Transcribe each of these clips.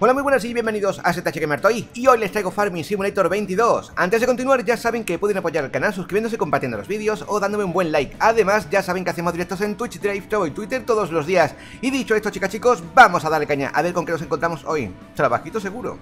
Hola, muy buenas y bienvenidos a STHGamerToy. Y hoy les traigo Farming Simulator 22. Antes de continuar, ya saben que pueden apoyar al canal suscribiéndose, compartiendo los vídeos o dándome un buen like. Además, ya saben que hacemos directos en Twitch, DliveToy y Twitter todos los días. Y dicho esto, chicas, chicos, vamos a darle caña. A ver con qué nos encontramos hoy. Trabajito seguro.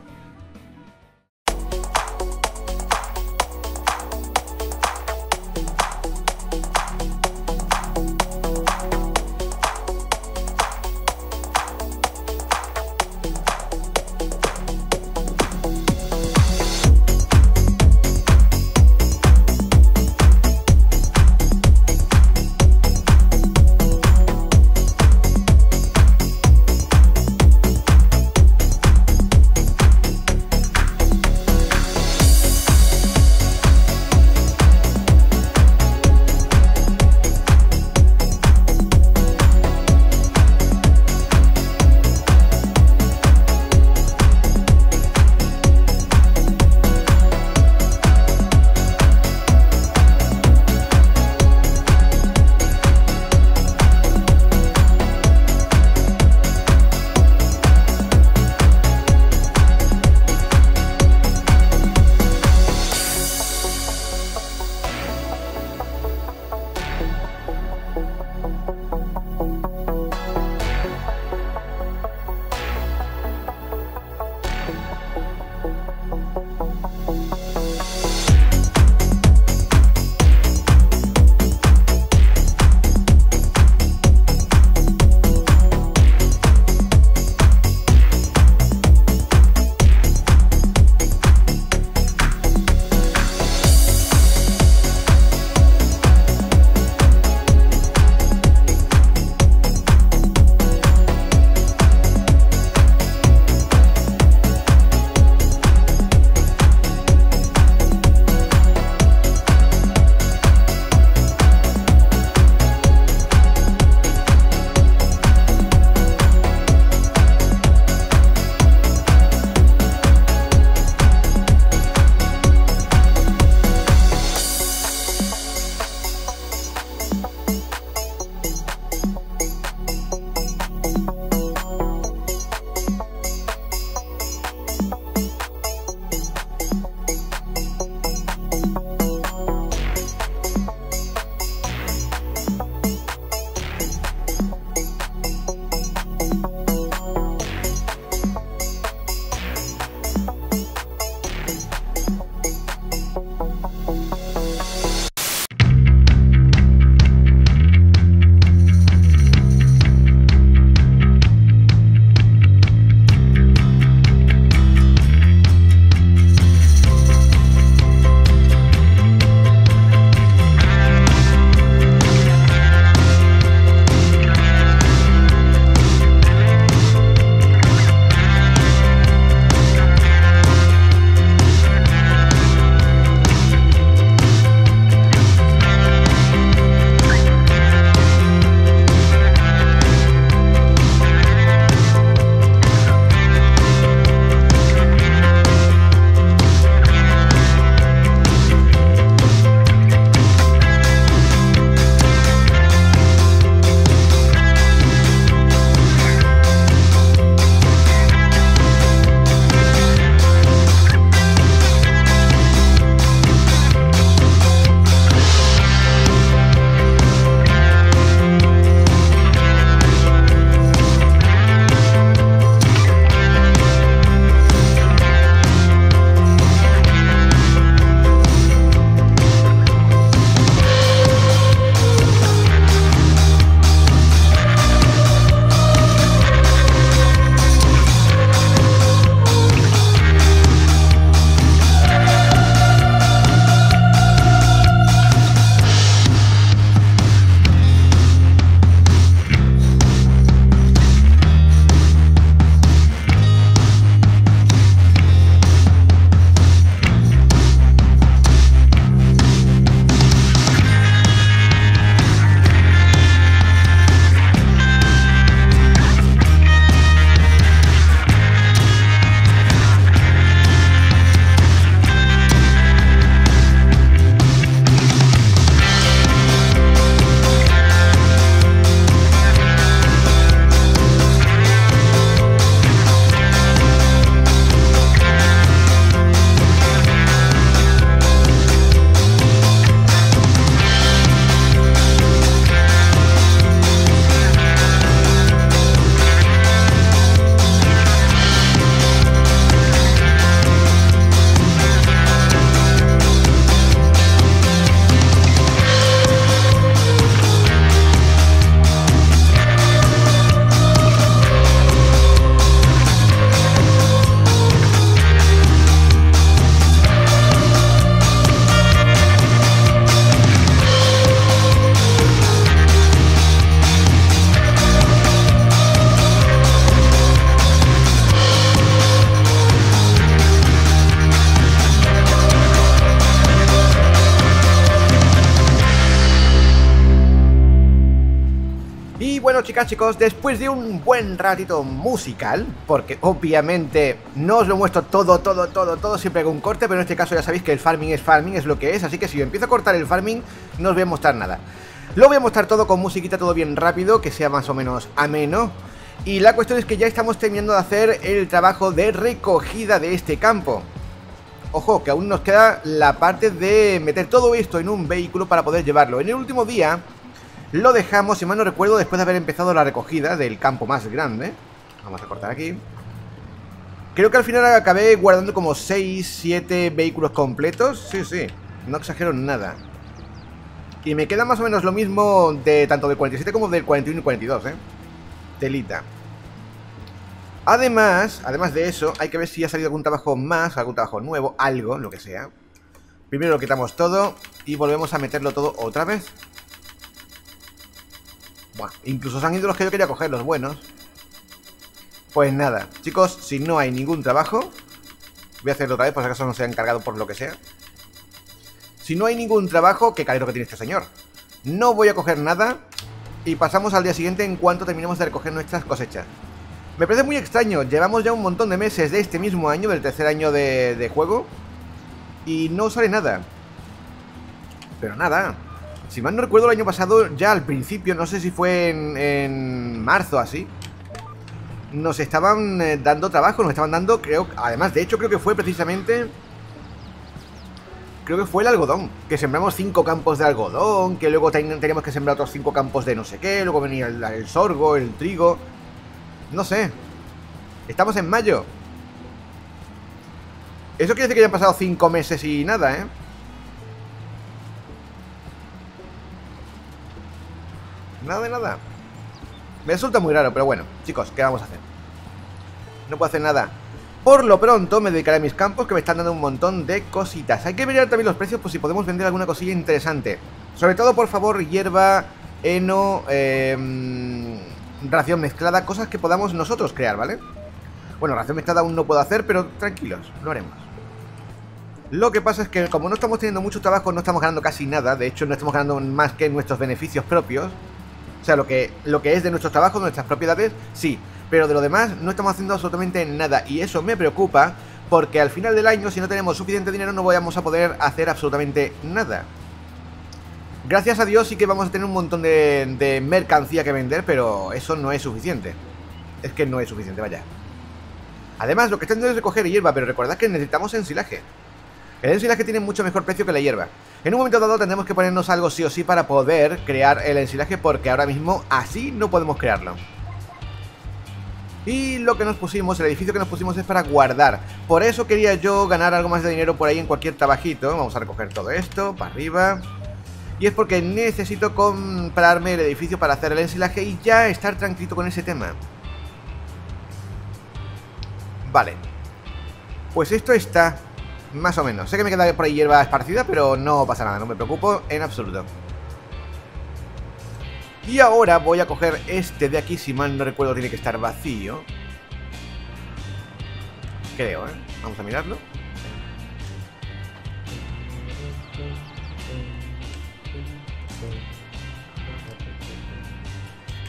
música, chicos, después de un buen ratito musical, porque obviamente no os lo muestro todo, siempre hago un corte, pero en este caso ya sabéis que el farming, es lo que es, así que si yo empiezo a cortar el farming, no os voy a mostrar nada. Lo voy a mostrar todo con musiquita, todo bien rápido, que sea más o menos ameno. Y la cuestión es que ya estamos terminando de hacer el trabajo de recogida de este campo. Ojo, que aún nos queda la parte de meter todo esto en un vehículo para poder llevarlo. En el último día lo dejamos, si mal no recuerdo, después de haber empezado la recogida del campo más grande. Vamos a cortar aquí. Creo que al final acabé guardando como 6, 7 vehículos completos. Sí, no exagero nada. Y me queda más o menos lo mismo de tanto del 47 como del 41 y 42, Telita. Además de eso, hay que ver si ha salido algún trabajo más, algún trabajo nuevo, algo, lo que sea. Primero lo quitamos todo y volvemos a meterlo todo otra vez. Buah, incluso se han ido los que yo quería coger, los buenos. Pues nada, chicos, si no hay ningún trabajo, voy a hacerlo otra vez por si acaso no se han cargado por lo que sea. Si no hay ningún trabajo, qué cabrón que tiene este señor. No voy a coger nada y pasamos al día siguiente en cuanto terminemos de recoger nuestras cosechas. Me parece muy extraño, llevamos ya un montón de meses de este mismo año, del tercer año de juego, y no sale nada. Pero nada, si mal no recuerdo, el año pasado, ya al principio, no sé si fue en marzo o así, nos estaban dando trabajo, nos estaban dando, creo, además, de hecho, creo que fue precisamente, creo que fue el algodón, que sembramos 5 campos de algodón, que luego teníamos que sembrar otros 5 campos de no sé qué, luego venía el sorgo, el trigo. No sé. Estamos en mayo. Eso quiere decir que ya han pasado 5 meses y nada, Nada de nada. Me resulta muy raro, pero bueno. Chicos, ¿qué vamos a hacer? No puedo hacer nada. Por lo pronto me dedicaré a mis campos, que me están dando un montón de cositas. Hay que mirar también los precios por si podemos vender alguna cosilla interesante. Sobre todo, por favor, hierba, heno, ración mezclada, cosas que podamos nosotros crear, ¿vale? Bueno, ración mezclada aún no puedo hacer, pero tranquilos, lo haremos. Lo que pasa es que como no estamos teniendo mucho trabajo, no estamos ganando casi nada. De hecho, no estamos ganando más que nuestros beneficios propios. O sea, lo que es de nuestros trabajos, nuestras propiedades, sí. Pero de lo demás no estamos haciendo absolutamente nada. Y eso me preocupa, porque al final del año, si no tenemos suficiente dinero, no vamos a poder hacer absolutamente nada. Gracias a Dios sí que vamos a tener un montón de mercancía que vender, pero eso no es suficiente. Es que no es suficiente, vaya. Además, lo que están haciendo es recoger hierba, pero recordad que necesitamos ensilaje. El ensilaje tiene mucho mejor precio que la hierba. En un momento dado tendremos que ponernos algo sí o sí para poder crear el ensilaje, porque ahora mismo así no podemos crearlo. Y lo que nos pusimos, el edificio que nos pusimos es para guardar. Por eso quería yo ganar algo más de dinero por ahí en cualquier trabajito. Vamos a recoger todo esto, para arriba. Y es porque necesito comprarme el edificio para hacer el ensilaje y ya estar tranquilo con ese tema. Vale. Pues esto está más o menos. Sé que me queda por ahí hierba esparcida, pero no pasa nada, no me preocupo en absoluto. Y ahora voy a coger este de aquí, si mal no recuerdo tiene que estar vacío. Creo, Vamos a mirarlo.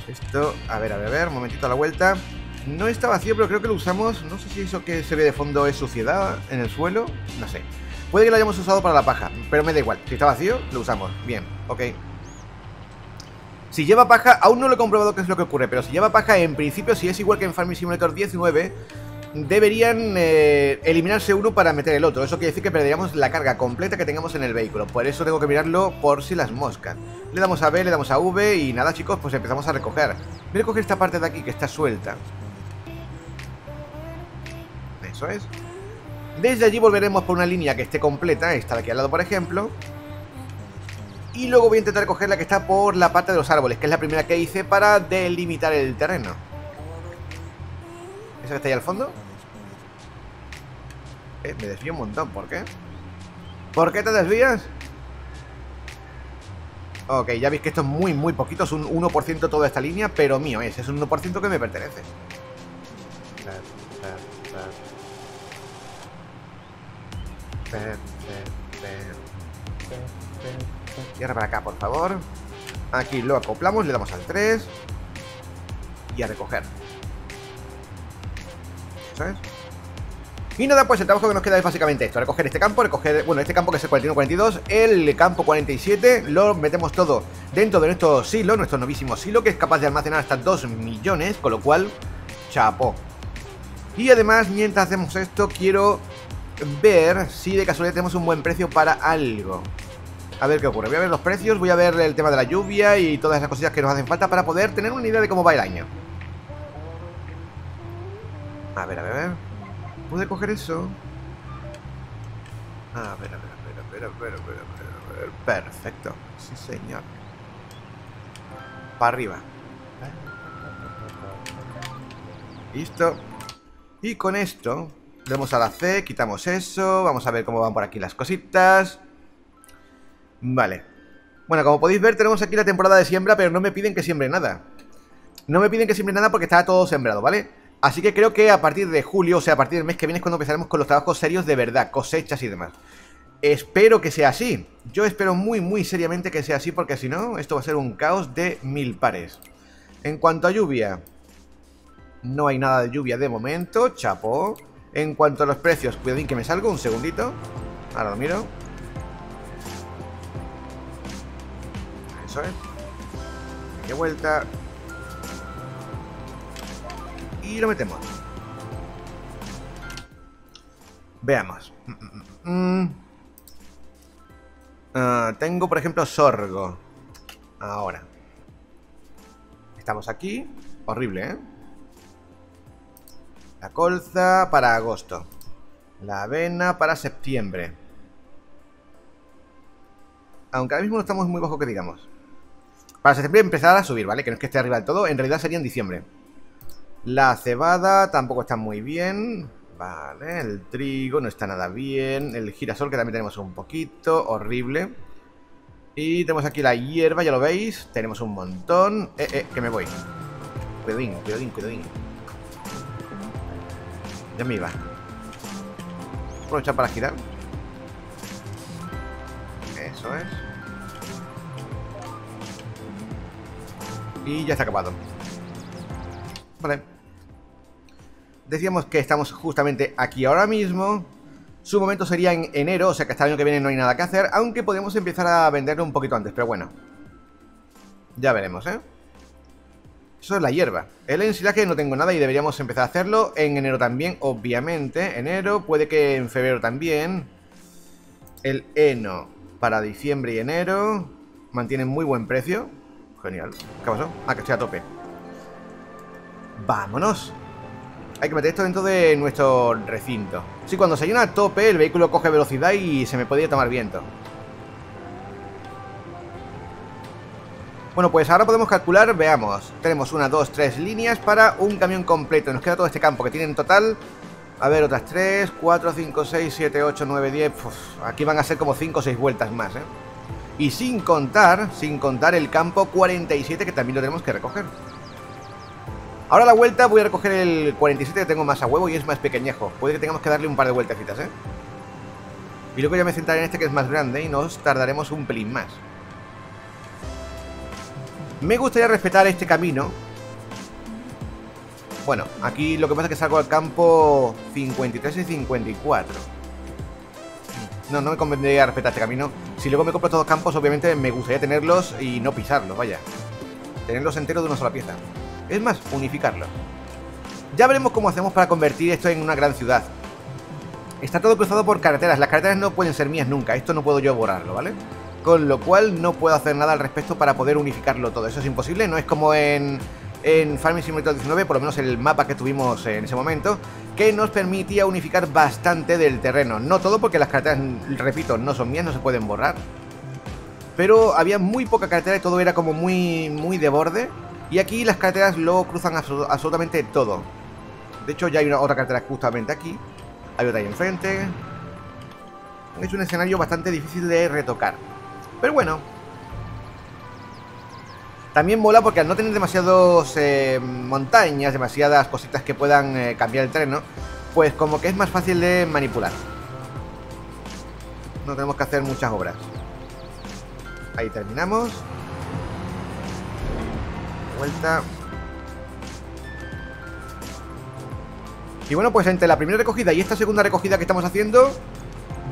Esto, a ver, un momentito a la vuelta. No está vacío, pero creo que lo usamos. No sé si eso que se ve de fondo es suciedad en el suelo, no sé. Puede que lo hayamos usado para la paja, pero me da igual. Si está vacío, lo usamos, bien, ok. Si lleva paja, aún no lo he comprobado qué es lo que ocurre, pero si lleva paja, en principio, si es igual que en Farming Simulator 19, deberían eliminarse uno para meter el otro. Eso quiere decir que perderíamos la carga completa que tengamos en el vehículo. Por eso tengo que mirarlo por si las moscas. Le damos a B, le damos a V y nada, chicos, pues empezamos a recoger. Voy a recoger esta parte de aquí que está suelta. Eso es. Desde allí volveremos por una línea que esté completa, esta de aquí al lado, por ejemplo. Y luego voy a intentar coger la que está por la parte de los árboles, que es la primera que hice para delimitar el terreno. ¿Esa que está ahí al fondo? Me desvío un montón, ¿por qué? ¿Por qué te desvías? Ok, ya veis que esto es muy poquito, es un 1% toda esta línea, pero mío es un 1% que me pertenece. Y ahora para acá, por favor. Aquí lo acoplamos, le damos al 3. y a recoger. ¿Sabes? Y nada, pues el trabajo que nos queda es básicamente esto. Recoger este campo, recoger, bueno, este campo que es el 41-42, el campo 47. Lo metemos todo dentro de nuestro silo, nuestro novísimo silo, que es capaz de almacenar hasta 2 millones. Con lo cual, chapó. Y además, mientras hacemos esto, quiero ver si de casualidad tenemos un buen precio para algo. A ver qué ocurre, voy a ver los precios, voy a ver el tema de la lluvia y todas esas cosillas que nos hacen falta para poder tener una idea de cómo va el año. A ver, a ver, a ver. ¿Pude coger eso? A ver, a ver, a ver, a ver, a ver, a ver, a ver. Perfecto, sí señor. Para arriba. Listo. Y con esto, le damos a la C, quitamos eso. Vamos a ver cómo van por aquí las cositas. Vale. Bueno, como podéis ver, tenemos aquí la temporada de siembra, pero no me piden que siembre nada. No me piden que siembre nada porque está todo sembrado, ¿vale? Así que creo que a partir de julio, o sea, a partir del mes que viene es cuando empezaremos con los trabajos serios de verdad, cosechas y demás. Espero que sea así. Yo espero muy, muy seriamente que sea así, porque si no, esto va a ser un caos de mil pares. En cuanto a lluvia, no hay nada de lluvia de momento, chapo. En cuanto a los precios, cuidadín que me salgo, un segundito. Ahora lo miro. Eso es. De vuelta. Y lo metemos. Veamos. Tengo, por ejemplo, sorgo. Ahora. Estamos aquí. Horrible, ¿eh? La colza para agosto. La avena para septiembre. Aunque ahora mismo no estamos muy bajo que digamos. Para septiembre empezará a subir, ¿vale? Que no es que esté arriba del todo. En realidad sería en diciembre. La cebada tampoco está muy bien. Vale, el trigo no está nada bien. El girasol que también tenemos un poquito. Horrible. Y tenemos aquí la hierba, ya lo veis. Tenemos un montón. Que me voy. Cuidadín, cuidadín, cuidadín. Ya me iba. Aprovechar para girar. Eso es. Y ya está acabado. Vale. Decíamos que estamos justamente aquí ahora mismo. Su momento sería en enero, o sea que hasta el año que viene no hay nada que hacer. Aunque podemos empezar a venderlo un poquito antes, pero bueno. Ya veremos, ¿eh? Eso es la hierba. El ensilaje no tengo nada y deberíamos empezar a hacerlo en enero también, obviamente. Enero, puede que en febrero también. El heno para diciembre y enero. Mantiene muy buen precio. Genial. ¿Qué pasó? Ah, que estoy a tope. ¡Vámonos! Hay que meter esto dentro de nuestro recinto. Sí, cuando se llena a tope, el vehículo coge velocidad y se me podría tomar viento. Bueno, pues ahora podemos calcular, veamos. Tenemos una, dos, tres líneas para un camión completo. Nos queda todo este campo que tiene en total. A ver, otras 3, 4, 5, 6, 7, 8, 9, 10. Uf, aquí van a ser como 5 o 6 vueltas más, ¿eh? Y sin contar el campo 47 que también lo tenemos que recoger. Ahora a la vuelta voy a recoger el 47 que tengo más a huevo y es más pequeñejo. Puede que tengamos que darle un par de vueltecitas, ¿eh? Y luego ya me centraré en este que es más grande y nos tardaremos un pelín más. Me gustaría respetar este camino. Bueno, aquí lo que pasa es que salgo al campo 53 y 54. No, no me convendría respetar este camino. Si luego me compro todos los campos, obviamente me gustaría tenerlos y no pisarlos, vaya. Tenerlos enteros de una sola pieza. Es más, unificarlo. Ya veremos cómo hacemos para convertir esto en una gran ciudad. Está todo cruzado por carreteras. Las carreteras no pueden ser mías nunca. Esto no puedo yo borrarlo, ¿vale? Con lo cual no puedo hacer nada al respecto para poder unificarlo todo. Eso es imposible. No es como en Farming Simulator 19, por lo menos el mapa que tuvimos en ese momento, que nos permitía unificar bastante del terreno. No todo, porque las carreteras, repito, no son mías, no se pueden borrar. Pero había muy poca carretera y todo era como muy, muy de borde. Y aquí las carreteras lo cruzan absolutamente todo. De hecho ya hay otra carretera justamente aquí. Hay otra ahí enfrente. Es un escenario bastante difícil de retocar. Pero bueno. También mola porque al no tener demasiadas montañas, demasiadas cositas que puedan cambiar el terreno, pues como que es más fácil de manipular. No tenemos que hacer muchas obras. Ahí terminamos. Vuelta. Y bueno, pues entre la primera recogida y esta segunda recogida que estamos haciendo,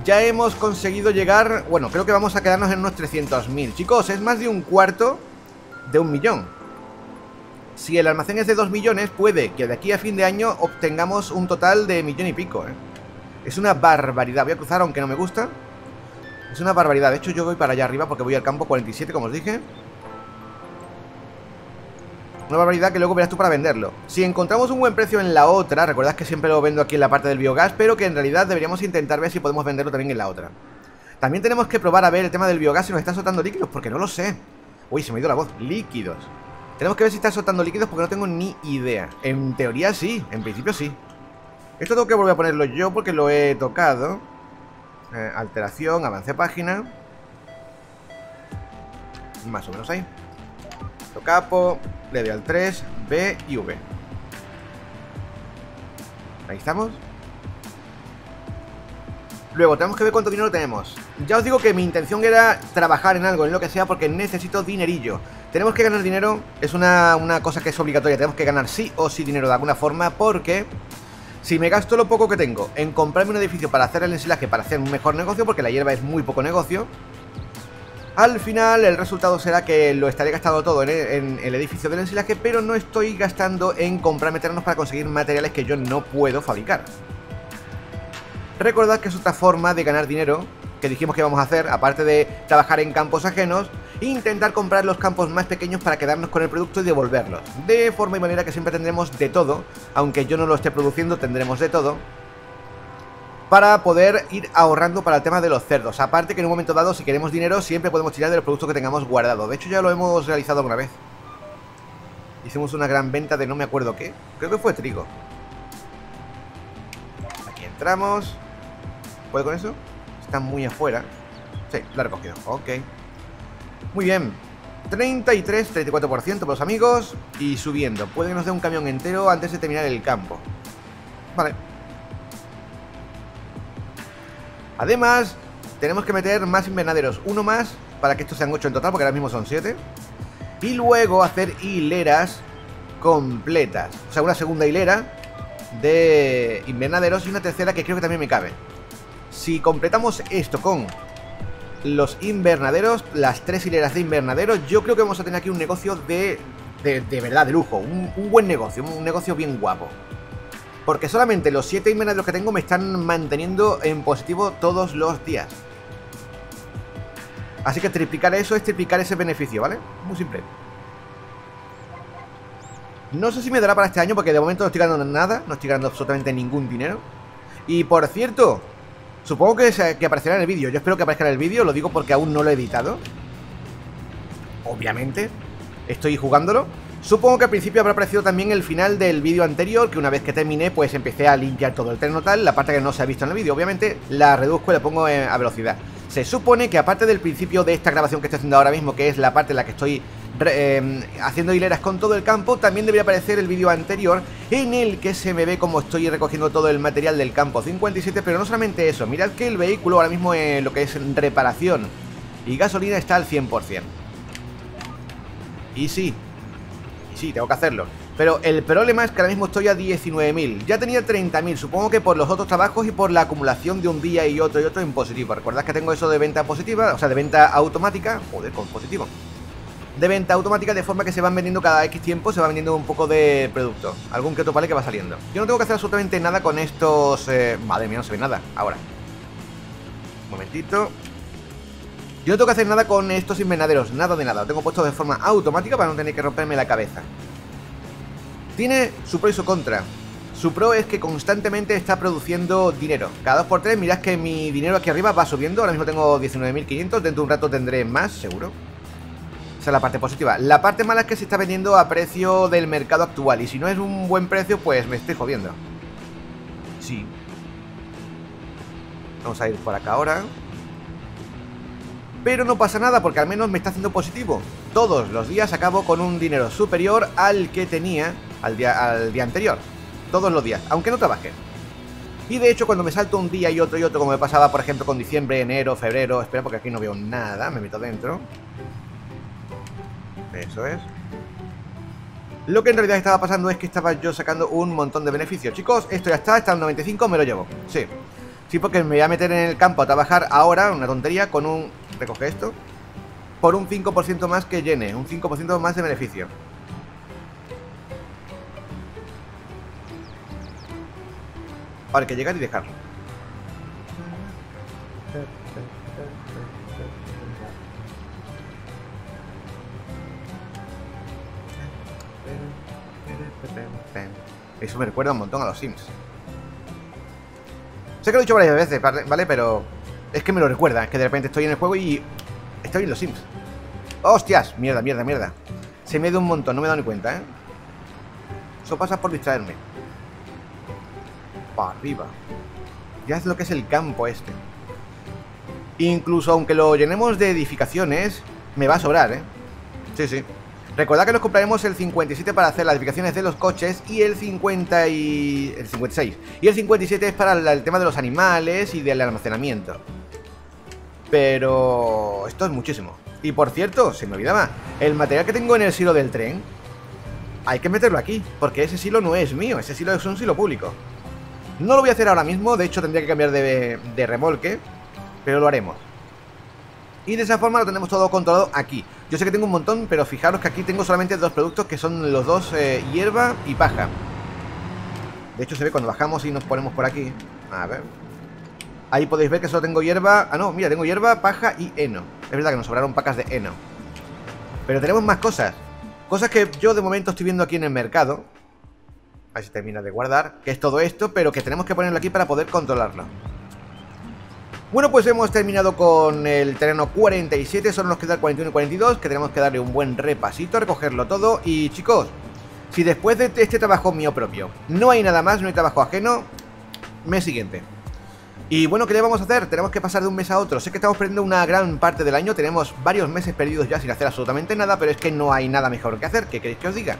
ya hemos conseguido llegar. Bueno, creo que vamos a quedarnos en unos 300.000. Chicos, es más de un cuarto de 1.000.000. Si el almacén es de 2.000.000, puede que de aquí a fin de año obtengamos un total de 1.000.000 y pico, ¿eh? Es una barbaridad. Voy a cruzar aunque no me gusta. Es una barbaridad. De hecho, yo voy para allá arriba porque voy al campo 47, como os dije. Una barbaridad que luego verás tú para venderlo. Si encontramos un buen precio en la otra, recordad que siempre lo vendo aquí en la parte del biogás, pero que en realidad deberíamos intentar ver si podemos venderlo también en la otra. También tenemos que probar a ver el tema del biogás si nos está soltando líquidos, porque no lo sé. Uy, se me ha ido la voz. Líquidos. Tenemos que ver si está soltando líquidos porque no tengo ni idea. En teoría sí, en principio sí. Esto tengo que volver a ponerlo yo porque lo he tocado. Alteración, avance página. Más o menos ahí. Tocapo, le doy al 3, B y V. Ahí estamos. Luego tenemos que ver cuánto dinero tenemos. Ya os digo que mi intención era trabajar en algo, en lo que sea, porque necesito dinerillo. Tenemos que ganar dinero, es una cosa que es obligatoria. Tenemos que ganar sí o sí dinero de alguna forma, porque si me gasto lo poco que tengo en comprarme un edificio para hacer el ensilaje, para hacer un mejor negocio, porque la hierba es muy poco negocio, al final el resultado será que lo estaré gastando todo en el edificio del ensilaje, pero no estoy gastando en comprarme terrenos para conseguir materiales que yo no puedo fabricar. Recordad que es otra forma de ganar dinero que dijimos que vamos a hacer, aparte de trabajar en campos ajenos, intentar comprar los campos más pequeños para quedarnos con el producto y devolverlos. De forma y manera que siempre tendremos de todo, aunque yo no lo esté produciendo, tendremos de todo, para poder ir ahorrando para el tema de los cerdos. Aparte que en un momento dado, si queremos dinero, siempre podemos tirar de los productos que tengamos guardados. De hecho, ya lo hemos realizado alguna vez. Hicimos una gran venta de no me acuerdo qué. Creo que fue trigo. Aquí entramos. ¿Puedo con eso? Está muy afuera. Sí, lo he recogido. Ok. Muy bien. 33, 34% por los amigos. Y subiendo. Puede que nos dé un camión entero antes de terminar el campo. Vale. Además, tenemos que meter más invernaderos. Uno más, para que estos sean 8 en total, porque ahora mismo son 7. Y luego hacer hileras completas. O sea, una segunda hilera de invernaderos y una tercera que creo que también me cabe. Si completamos esto con los invernaderos, las 3 hileras de invernaderos, yo creo que vamos a tener aquí un negocio de verdad, de lujo. Un buen negocio, un negocio bien guapo. Porque solamente los 7 invernaderos que tengo me están manteniendo en positivo todos los días. Así que triplicar eso es triplicar ese beneficio, ¿vale? Muy simple. No sé si me dará para este año porque de momento no estoy ganando nada. No estoy ganando absolutamente ningún dinero. Y por cierto, supongo que aparecerá en el vídeo. Yo espero que aparezca en el vídeo, lo digo porque aún no lo he editado. Obviamente, estoy jugándolo. Supongo que al principio habrá aparecido también el final del vídeo anterior, que una vez que terminé, pues empecé a limpiar todo el terreno tal, la parte que no se ha visto en el vídeo, obviamente, la reduzco y la pongo a velocidad. Se supone que aparte del principio de esta grabación que estoy haciendo ahora mismo, que es la parte en la que estoy haciendo hileras con todo el campo, también debería aparecer el vídeo anterior, en el que se me ve como estoy recogiendo todo el material del campo 57, pero no solamente eso, mirad que el vehículo ahora mismo en lo que es reparación y gasolina está al 100%. Y sí. Sí, tengo que hacerlo. Pero el problema es que ahora mismo estoy a 19.000. Ya tenía 30.000, supongo que por los otros trabajos y por la acumulación de un día y otro en positivo. Recordad que tengo eso de venta positiva, o sea, de venta automática. Joder, con positivo. De venta automática, de forma que se van vendiendo cada X tiempo, se va vendiendo un poco de producto. Algún que otro vale que va saliendo. Yo no tengo que hacer absolutamente nada con estos... Madre mía, no se ve nada. Ahora. Un momentito. Yo no tengo que hacer nada con estos invernaderos, nada de nada. Lo tengo puesto de forma automática para no tener que romperme la cabeza. Tiene su pro y su contra. Su pro es que constantemente está produciendo dinero. Cada 2×3, mirad que mi dinero aquí arriba va subiendo. Ahora mismo tengo 19.500, dentro de un rato tendré más, seguro. Esa es la parte positiva. La parte mala es que se está vendiendo a precio del mercado actual. Y si no es un buen precio, pues me estoy jodiendo. Sí. Vamos a ir por acá ahora. Pero no pasa nada porque al menos me está haciendo positivo. Todos los días acabo con un dinero superior al que tenía al día anterior. Todos los días, aunque no trabaje. Y de hecho cuando me salto un día y otro, como me pasaba por ejemplo con diciembre, enero, febrero... Espera porque aquí no veo nada, me meto dentro. Eso es. Lo que en realidad estaba pasando es que estaba yo sacando un montón de beneficios. Chicos, esto ya está el 95, me lo llevo. Sí. Sí, porque me voy a meter en el campo a trabajar ahora, una tontería, con un... Recoge esto. Por un 5% más que llene, un 5% más de beneficio. Ahora hay que llegar y dejarlo. Eso me recuerda un montón a los Sims. Sé que lo he dicho varias veces, ¿vale? Pero es que me lo recuerda. Es que de repente estoy en el juego y estoy en los Sims. ¡Hostias! Mierda, mierda, mierda. Se me ha ido un montón, no me he dado ni cuenta, ¿eh? Eso pasa por distraerme. Para arriba. Ya es lo que es el campo este. Incluso aunque lo llenemos de edificaciones, me va a sobrar, ¿eh? Sí, sí. Recordad que nos compraremos el 57 para hacer las edificaciones de los coches y el 56. Y el 57 es para el tema de los animales y del almacenamiento. Pero esto es muchísimo. Y por cierto, se me olvidaba, el material que tengo en el silo del tren hay que meterlo aquí, porque ese silo no es mío, ese silo es un silo público. No lo voy a hacer ahora mismo, de hecho tendría que cambiar de remolque, pero lo haremos. Y de esa forma lo tenemos todo controlado aquí. Yo sé que tengo un montón, pero fijaros que aquí tengo solamente dos productos, que son los dos hierba y paja. De hecho se ve cuando bajamos y nos ponemos por aquí. A ver. Ahí podéis ver que solo tengo hierba. Ah, no, mira, tengo hierba, paja y heno. Es verdad que nos sobraron pacas de heno. Pero tenemos más cosas. Cosas que yo de momento estoy viendo aquí en el mercado. Ahí se termina de guardar. Que es todo esto, pero que tenemos que ponerlo aquí para poder controlarlo. Bueno, pues hemos terminado con el terreno 47, solo nos queda el 41 y 42, que tenemos que darle un buen repasito, recogerlo todo. Y chicos, si después de este trabajo mío propio no hay nada más, no hay trabajo ajeno, mes siguiente. Y bueno, ¿qué le vamos a hacer? Tenemos que pasar de un mes a otro. Sé que estamos perdiendo una gran parte del año, tenemos varios meses perdidos ya sin hacer absolutamente nada, pero es que no hay nada mejor que hacer. ¿Qué queréis que os diga?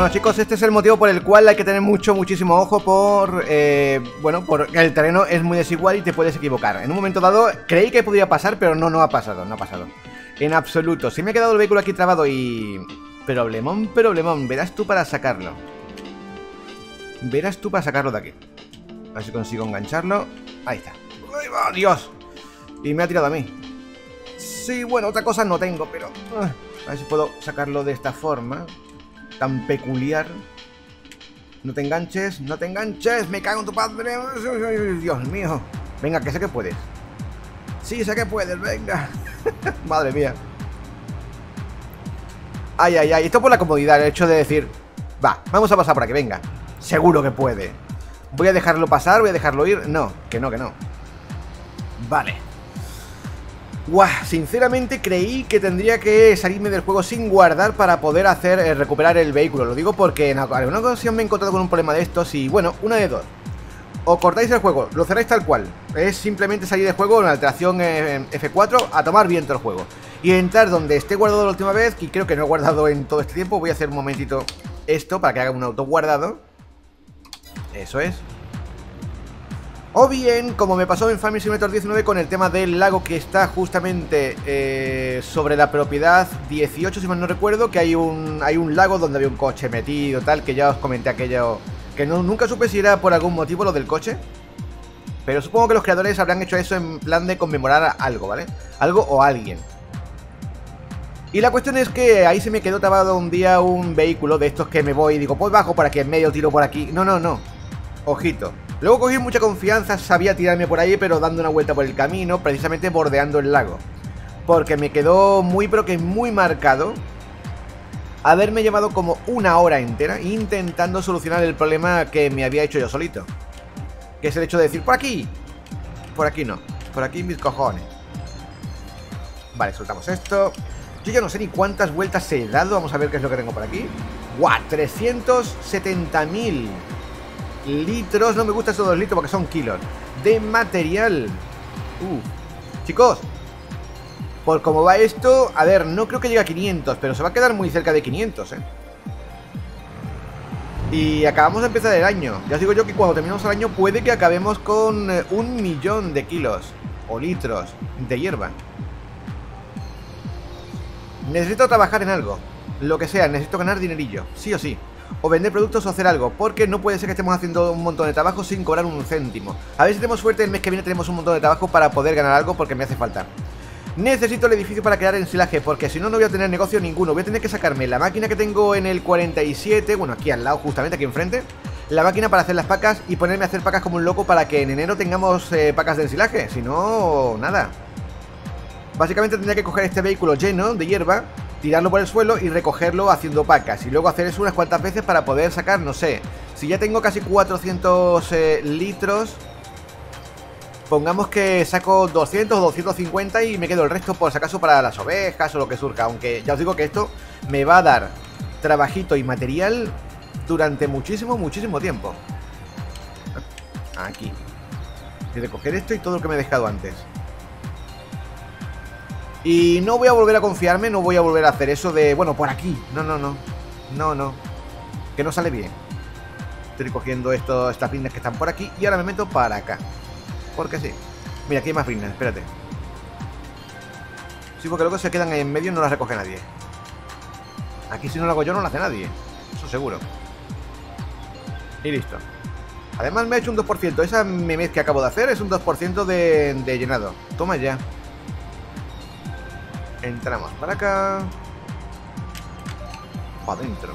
Bueno, chicos, este es el motivo por el cual hay que tener muchísimo ojo por... bueno, porque el terreno es muy desigual y te puedes equivocar. En un momento dado creí que podría pasar, pero no ha pasado, en absoluto. Sí me ha quedado el vehículo aquí trabado y... Problemón, verás tú para sacarlo. Verás tú para sacarlo de aquí. A ver si consigo engancharlo. Ahí está. ¡Ay, va, Dios! Y me ha tirado a mí. Sí, bueno, otra cosa no tengo, pero... a ver si puedo sacarlo de esta forma tan peculiar. No te enganches, no te enganches. Me cago en tu padre. Dios mío. Venga, que sé que puedes. Sí, sé que puedes, venga. Madre mía. Ay, ay, ay. Esto por la comodidad, el hecho de decir, va, vamos a pasar por aquí, venga. Seguro que puede. Voy a dejarlo pasar, voy a dejarlo ir. No, que no, que no. Vale. Guau, sinceramente creí que tendría que salirme del juego sin guardar para poder hacer recuperar el vehículo. Lo digo porque en alguna ocasión me he encontrado con un problema de estos y bueno, una de dos. O cortáis el juego, lo cerráis tal cual. Es simplemente salir del juego, una alteración F4, a tomar viento el juego. Y entrar donde esté guardado la última vez, que creo que no he guardado en todo este tiempo. Voy a hacer un momentito esto para que haga un auto guardado. Eso es. O bien, como me pasó en Farming Simulator 19 con el tema del lago que está justamente sobre la propiedad 18, si mal no recuerdo, que hay un lago donde había un coche metido, tal, que ya os comenté aquello, que no, nunca supe si era por algún motivo lo del coche, pero supongo que los creadores habrán hecho eso en plan de conmemorar algo, ¿vale? Algo o alguien. Y la cuestión es que ahí se me quedó trabado un día un vehículo de estos que me voy y digo, pues bajo por aquí, en medio tiro por aquí, no, ojito. Luego cogí mucha confianza, sabía tirarme por ahí, pero dando una vuelta por el camino, precisamente bordeando el lago. Porque me quedó muy, pero que muy marcado haberme llevado como una hora entera intentando solucionar el problema que me había hecho yo solito. Que es el hecho de decir, por aquí no, por aquí mis cojones. Vale, soltamos esto. Yo ya no sé ni cuántas vueltas he dado, vamos a ver qué es lo que tengo por aquí. ¡Guau! 370.000 litros, no me gustan esos 2 litros porque son kilos de material. Chicos, por cómo va esto, a ver, no creo que llegue a 500, pero se va a quedar muy cerca de 500, Y acabamos de empezar el año. Ya os digo yo que cuando terminemos el año puede que acabemos con 1 millón de kilos o litros de hierba. Necesito trabajar en algo, lo que sea, necesito ganar dinerillo, sí o sí. O vender productos o hacer algo, porque no puede ser que estemos haciendo un montón de trabajo sin cobrar un céntimo. A ver si tenemos suerte, el mes que viene tenemos un montón de trabajo para poder ganar algo, porque me hace falta. Necesito el edificio para crear ensilaje, porque si no, no voy a tener negocio ninguno. Voy a tener que sacarme la máquina que tengo en el 47, bueno, aquí al lado, justamente aquí enfrente. La máquina para hacer las pacas y ponerme a hacer pacas como un loco para que en enero tengamos pacas de ensilaje. Si no, nada. Básicamente tendría que coger este vehículo lleno de hierba, tirarlo por el suelo y recogerlo haciendo pacas. Y luego hacer eso unas cuantas veces para poder sacar, no sé. Si ya tengo casi 400 litros, pongamos que saco 200 o 250 y me quedo el resto por si acaso para las ovejas o lo que surja. Aunque ya os digo que esto me va a dar trabajito y material durante muchísimo tiempo. Aquí. Y recoger esto y todo lo que me he dejado antes. Y no voy a volver a confiarme, no voy a volver a hacer eso de, bueno, por aquí. No. Que no sale bien. Estoy cogiendo estas brinas que están por aquí y ahora me meto para acá. Porque sí. Mira, aquí hay más brinas, espérate. Sí, porque luego se quedan ahí en medio y no las recoge nadie. Aquí si no lo hago yo no lo hace nadie. Eso seguro. Y listo. Además me ha hecho un 2%. Esa memes que acabo de hacer es un 2% de llenado. Toma ya. Entramos para acá. Para adentro.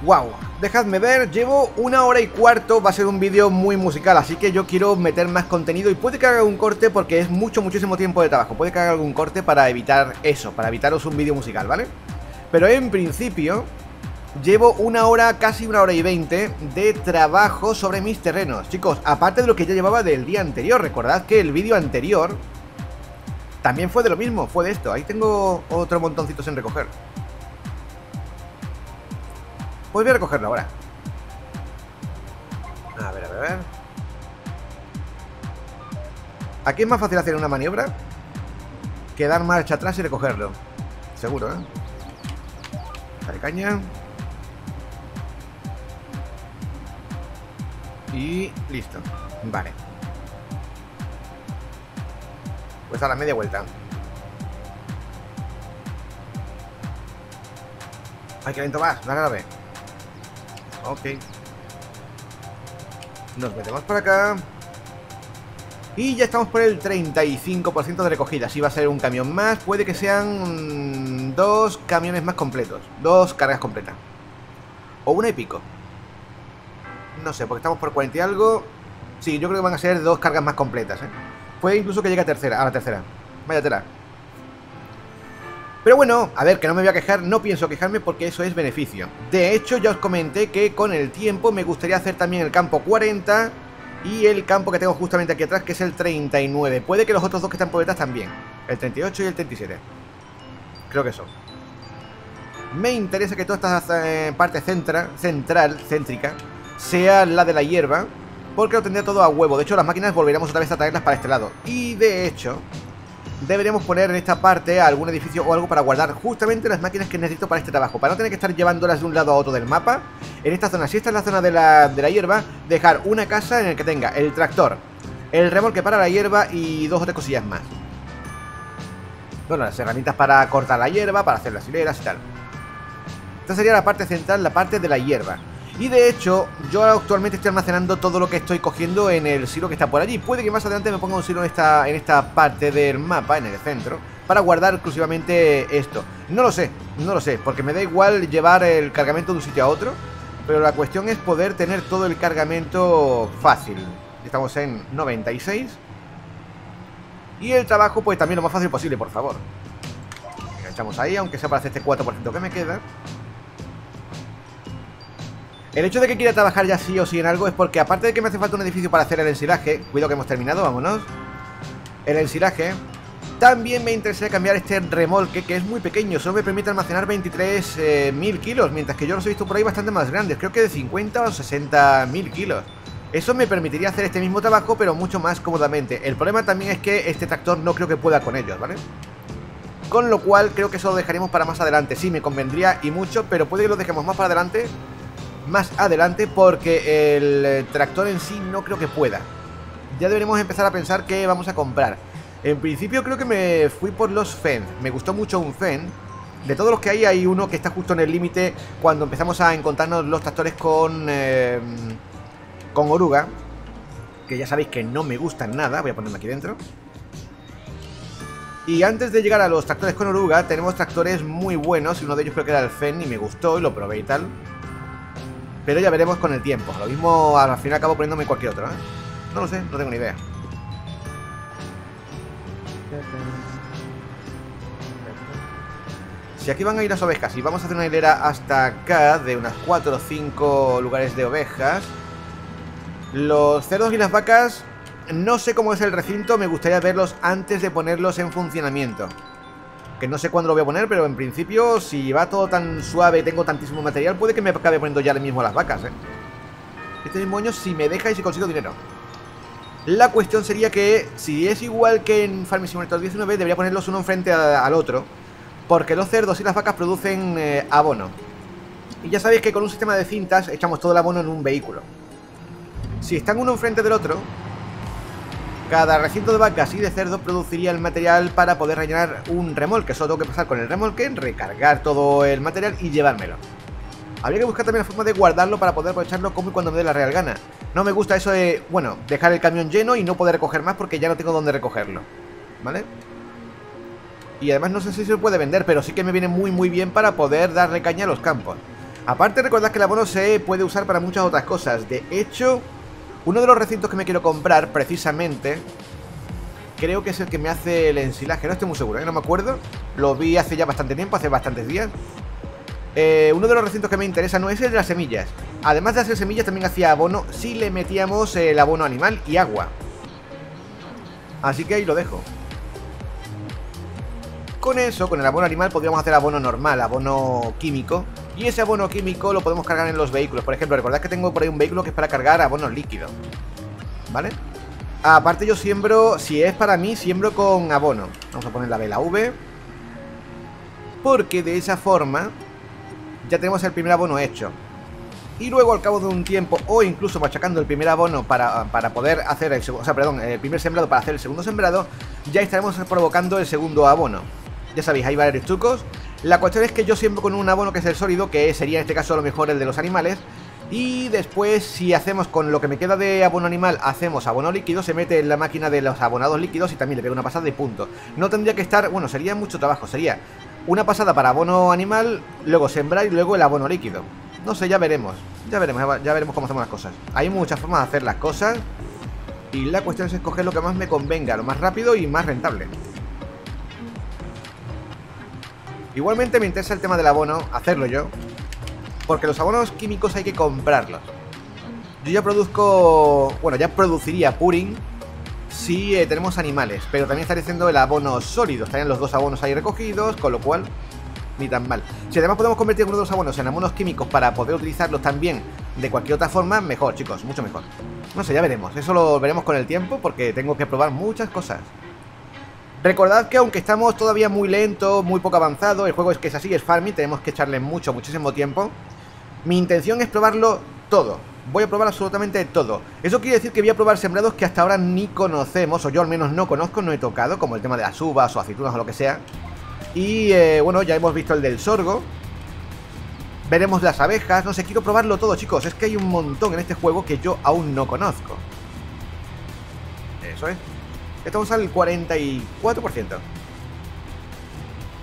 Wow, dejadme ver, llevo 1 hora y cuarto. Va a ser un vídeo muy musical, así que yo quiero meter más contenido. Y puede que haga un corte porque es muchísimo tiempo de trabajo. Puede que haga algún corte para evitar eso, para evitaros un vídeo musical, ¿vale? Pero en principio llevo 1 hora, casi 1 hora y 20 de trabajo sobre mis terrenos. Chicos, aparte de lo que ya llevaba del día anterior. Recordad que el vídeo anterior también fue de lo mismo, fue de esto. Ahí tengo otro montoncito sin recoger. Pues voy a recogerlo ahora. A ver. Aquí es más fácil hacer una maniobra que dar marcha atrás y recogerlo. Seguro, Dale caña. Y listo. Vale. Pues a la media vuelta. ¡Ay, qué lento vas! La grave. Ok. Nos metemos por acá. Y ya estamos por el 35% de recogida. Si va a ser un camión más, puede que sean dos camiones más completos. Dos cargas completas. O una y pico. No sé, porque estamos por 40 y algo. Sí, yo creo que van a ser dos cargas más completas, ¿eh? Puede incluso que llegue a tercera, a la tercera. Váyatela. Pero bueno, a ver, que no me voy a quejar, no pienso quejarme porque eso es beneficio. De hecho, ya os comenté que con el tiempo me gustaría hacer también el campo 40 y el campo que tengo justamente aquí atrás, que es el 39. Puede que los otros dos que están por detrás también, el 38 y el 37. Creo que son. Me interesa que toda esta parte céntrica, sea la de la hierba, porque lo tendría todo a huevo. De hecho, las máquinas volveremos otra vez a traerlas para este lado. Y de hecho... deberíamos poner en esta parte algún edificio o algo para guardar justamente las máquinas que necesito para este trabajo, para no tener que estar llevándolas de un lado a otro del mapa. En esta zona, si esta es la zona de la hierba, dejar una casa en la que tenga el tractor, el remolque para la hierba y dos o tres cosillas más. Bueno, las herramientas para cortar la hierba, para hacer las hileras y tal. Esta sería la parte central, la parte de la hierba. Y de hecho, yo actualmente estoy almacenando todo lo que estoy cogiendo en el silo que está por allí. Puede que más adelante me ponga un silo en esta parte del mapa, en el centro, para guardar exclusivamente esto. No lo sé, porque me da igual llevar el cargamento de un sitio a otro, pero la cuestión es poder tener todo el cargamento fácil. Estamos en 96. Y el trabajo, pues también lo más fácil posible, por favor. Enganchamos ahí, aunque sea para hacer este 4% que me queda. El hecho de que quiera trabajar ya sí o sí en algo es porque, aparte de que me hace falta un edificio para hacer el ensilaje, cuidado que hemos terminado, vámonos, el ensilaje, también me interesa cambiar este remolque, que es muy pequeño, solo me permite almacenar 23.000 kilos, mientras que yo los he visto por ahí bastante más grandes, creo que de 50 o 60.000 kilos. Eso me permitiría hacer este mismo trabajo, pero mucho más cómodamente. El problema también es que este tractor no creo que pueda con ellos, ¿vale? Con lo cual, creo que eso lo dejaremos para más adelante. Sí, me convendría y mucho, pero puede que lo dejemos más para adelante... porque el tractor en sí no creo que pueda. Ya deberemos empezar a pensar qué vamos a comprar. En principio creo que me fui por los Fendt. Me gustó mucho un Fendt. De todos los que hay, hay uno que está justo en el límite cuando empezamos a encontrarnos los tractores con oruga, que ya sabéis que no me gustan nada. Voy a ponerme aquí dentro. Y antes de llegar a los tractores con oruga, tenemos tractores muy buenos. Uno de ellos creo que era el Fendt y me gustó y lo probé y tal. Pero ya veremos con el tiempo. Lo mismo al final acabo poniéndome cualquier otro, ¿eh? No lo sé, no tengo ni idea. Si aquí van a ir las ovejas y vamos a hacer una hilera hasta acá de unas 4 o 5 lugares de ovejas. Los cerdos y las vacas, no sé cómo es el recinto, me gustaría verlos antes de ponerlos en funcionamiento. Que no sé cuándo lo voy a poner, pero en principio, si va todo tan suave y tengo tantísimo material, puede que me acabe poniendo ya mismo a las vacas, ¿eh? Este mismo año, si me deja y si consigo dinero. La cuestión sería que, si es igual que en Farming Simulator 19, debería ponerlos uno enfrente al otro, porque los cerdos y las vacas producen abono. Y ya sabéis que con un sistema de cintas echamos todo el abono en un vehículo. Si están uno enfrente del otro... cada recinto de vacas y de cerdos produciría el material para poder rellenar un remolque. Solo tengo que pasar con el remolque, recargar todo el material y llevármelo. Habría que buscar también la forma de guardarlo para poder aprovecharlo como y cuando me dé la real gana. No me gusta eso de, bueno, dejar el camión lleno y no poder recoger más porque ya no tengo dónde recogerlo, ¿vale? Y además no sé si se puede vender, pero sí que me viene muy bien para poder darle caña a los campos. Aparte, recordad que el abono se puede usar para muchas otras cosas. De hecho... uno de los recintos que me quiero comprar, precisamente, creo que es el que me hace el ensilaje. No estoy muy seguro, ¿eh? No me acuerdo. Lo vi hace ya bastante tiempo, hace bastantes días. Uno de los recintos que me interesa no es el de las semillas. Además de hacer semillas, también hacía abono si le metíamos el abono animal y agua. Así que ahí lo dejo. Con eso, con el abono animal, podríamos hacer abono normal, abono químico. Y ese abono químico lo podemos cargar en los vehículos. Por ejemplo, recordad que tengo por ahí un vehículo que es para cargar abono líquido, ¿vale? Aparte yo siembro, si es para mí, siembro con abono. Vamos a poner la vela V, porque de esa forma ya tenemos el primer abono hecho. Y luego al cabo de un tiempo, o incluso machacando el primer abono para poder hacer el segundo, o sea, perdón, el primer sembrado para hacer el segundo sembrado, ya estaremos provocando el segundo abono. Ya sabéis, hay varios trucos. La cuestión es que yo siembro con un abono que es el sólido, que sería en este caso a lo mejor el de los animales. Y después, si hacemos con lo que me queda de abono animal, hacemos abono líquido, se mete en la máquina de los abonados líquidos y también le pega una pasada y punto. No tendría que estar, bueno, sería mucho trabajo, sería una pasada para abono animal, luego sembrar y luego el abono líquido. No sé, ya veremos cómo hacemos las cosas. Hay muchas formas de hacer las cosas y la cuestión es escoger lo que más me convenga, lo más rápido y más rentable. Igualmente me interesa el tema del abono, hacerlo yo, porque los abonos químicos hay que comprarlos. Yo ya produzco, bueno, ya produciría purín si tenemos animales, pero también estaré haciendo el abono sólido. Estarían los dos abonos ahí recogidos, con lo cual ni tan mal. Si además podemos convertir uno de los abonos en abonos químicos para poder utilizarlos también de cualquier otra forma, mejor, chicos, mucho mejor. No sé, ya veremos, eso lo veremos con el tiempo porque tengo que probar muchas cosas. Recordad que aunque estamos todavía muy lentos, muy poco avanzados, el juego es que es así, es farming, tenemos que echarle muchísimo tiempo. Mi intención es probarlo todo, voy a probar absolutamente todo. Eso quiere decir que voy a probar sembrados que hasta ahora ni conocemos, o yo al menos no conozco, no he tocado, como el tema de las uvas o aceitunas o lo que sea. Y bueno, ya hemos visto el del sorgo. Veremos las abejas, no sé, quiero probarlo todo, chicos. Es que hay un montón en este juego que yo aún no conozco. Eso es. Estamos al 44%.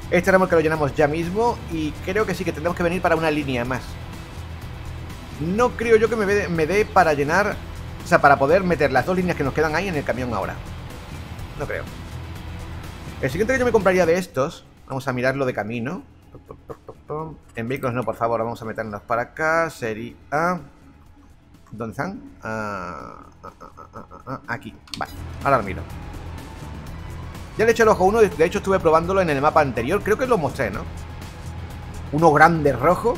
Este remolque lo llenamos ya mismo y creo que sí, que tendremos que venir para una línea más. No creo yo que me dé para llenar, o sea, para poder meter las dos líneas que nos quedan ahí en el camión ahora. No creo. El siguiente que yo me compraría de estos, vamos a mirarlo de camino. En vehículos no, por favor, vamos a meternos para acá. Sería... ¿dónde están? Aquí, vale, ahora lo miro. Ya le he hecho el ojo uno, de hecho estuve probándolo en el mapa anterior, creo que lo mostré, ¿no? Uno grande rojo,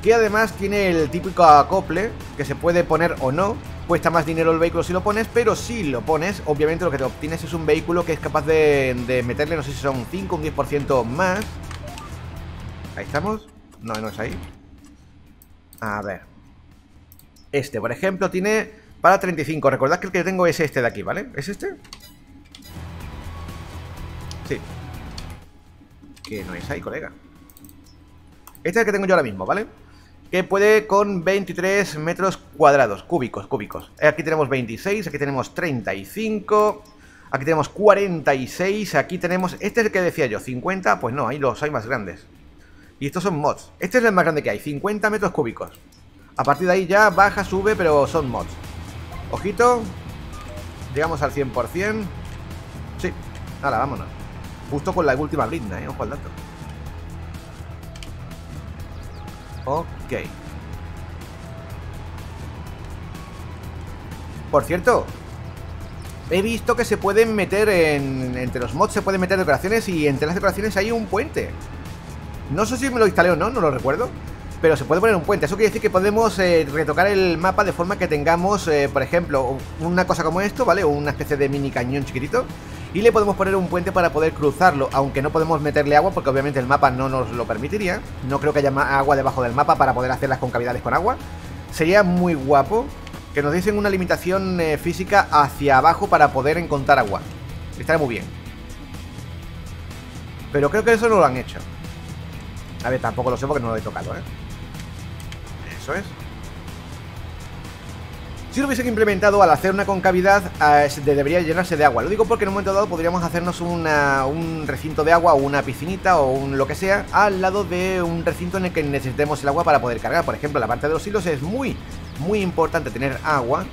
que además tiene el típico acople, que se puede poner o no. Cuesta más dinero el vehículo si lo pones, pero si lo pones, obviamente lo que te obtienes es un vehículo que es capaz de meterle, no sé si son 5 o un 10% más. Ahí estamos. No, no es ahí. A ver. Este, por ejemplo, tiene para 35. Recordad que el que tengo es este de aquí, ¿vale? ¿Es este? Sí. Que no es ahí, colega. Este es el que tengo yo ahora mismo, ¿vale? Que puede con 23 metros cuadrados, cúbicos. Aquí tenemos 26, aquí tenemos 35, aquí tenemos 46, aquí tenemos... Este es el que decía yo, 50, pues no, ahí los hay más grandes. Y estos son mods. Este es el más grande que hay, 50 metros cúbicos. A partir de ahí ya baja, sube, pero son mods. Ojito. Llegamos al 100%. Sí, ahora vámonos. Justo con la última blinda, ojo al dato. Ok. Por cierto, he visto que se pueden meter entre los mods se pueden meter decoraciones. Y entre las decoraciones hay un puente. No sé si me lo instalé o no, no lo recuerdo, pero se puede poner un puente. Eso quiere decir que podemos retocar el mapa de forma que tengamos, por ejemplo, una cosa como esto, ¿vale? Una especie de mini cañón chiquitito, y le podemos poner un puente para poder cruzarlo, aunque no podemos meterle agua porque obviamente el mapa no nos lo permitiría. No creo que haya agua debajo del mapa para poder hacer las concavidades con agua. Sería muy guapo que nos diesen una limitación física hacia abajo para poder encontrar agua. Estaría muy bien. Pero creo que eso no lo han hecho. A ver, tampoco lo sé porque no lo he tocado, ¿eh? Eso es. Si lo hubiesen implementado al hacer una concavidad, debería llenarse de agua. Lo digo porque en un momento dado podríamos hacernos un recinto de agua o una piscinita o un lo que sea al lado de un recinto en el que necesitemos el agua para poder cargar. Por ejemplo, la parte de los hilos es muy, muy importante tener agua.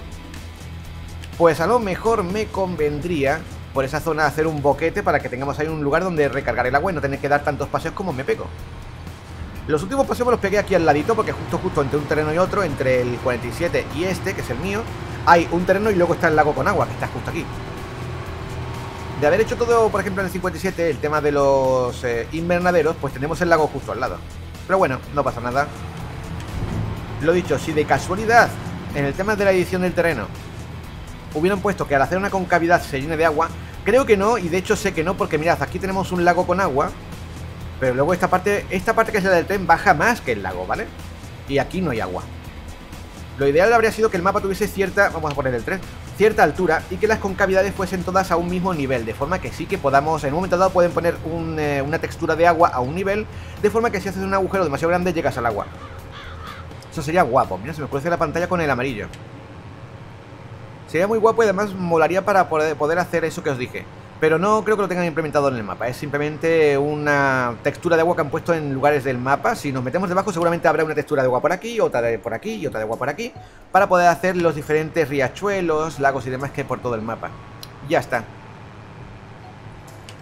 Pues a lo mejor me convendría por esa zona hacer un boquete para que tengamos ahí un lugar donde recargar el agua y no tener que dar tantos paseos como me pego. Los últimos pasos me los pegué aquí al ladito porque justo entre un terreno y otro, entre el 47 y este, que es el mío, hay un terreno y luego está el lago con agua, que está justo aquí. De haber hecho todo, por ejemplo, en el 57, el tema de los invernaderos, pues tenemos el lago justo al lado. Pero bueno, no pasa nada. Lo dicho, si de casualidad, en el tema de la edición del terreno, hubieran puesto que al hacer una concavidad se llene de agua, creo que no, y de hecho sé que no, porque mirad, aquí tenemos un lago con agua. Pero luego esta parte que es la del tren baja más que el lago, ¿vale? Y aquí no hay agua. Lo ideal habría sido que el mapa tuviese cierta, vamos a poner el 3, cierta altura y que las concavidades fuesen todas a un mismo nivel, de forma que sí que podamos, en un momento dado pueden poner una textura de agua a un nivel, de forma que si haces un agujero demasiado grande llegas al agua. Eso sería guapo. Mira, se me oscurece la pantalla con el amarillo. Sería muy guapo y además molaría para poder hacer eso que os dije. Pero no creo que lo tengan implementado en el mapa. Es simplemente una textura de agua que han puesto en lugares del mapa. Si nos metemos debajo seguramente habrá una textura de agua por aquí, otra de por aquí y otra de agua por aquí, para poder hacer los diferentes riachuelos, lagos y demás que hay por todo el mapa. Ya está.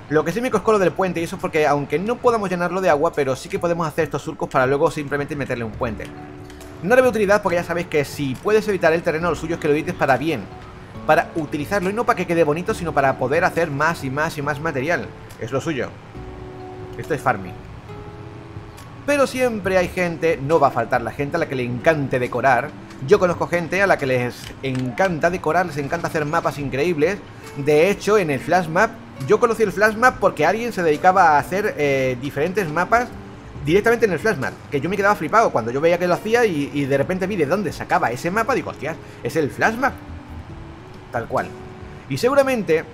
Lo que sí me cosco lo del puente, y eso es porque aunque no podamos llenarlo de agua, pero sí que podemos hacer estos surcos para luego simplemente meterle un puente. No le veo utilidad porque ya sabéis que si puedes evitar el terreno, lo suyo es que lo evites para bien, para utilizarlo y no para que quede bonito, sino para poder hacer más y más y más material. Es lo suyo. Esto es farming. Pero siempre hay gente, no va a faltar la gente a la que le encante decorar. Yo conozco gente a la que les encanta decorar, les encanta hacer mapas increíbles. De hecho, en el flash map, yo conocí el flash map porque alguien se dedicaba a hacer diferentes mapas directamente en el flash map, que yo me quedaba flipado cuando yo veía que lo hacía y de repente vi de dónde sacaba ese mapa. Digo, hostias, es el flash map. Tal cual. Y seguramente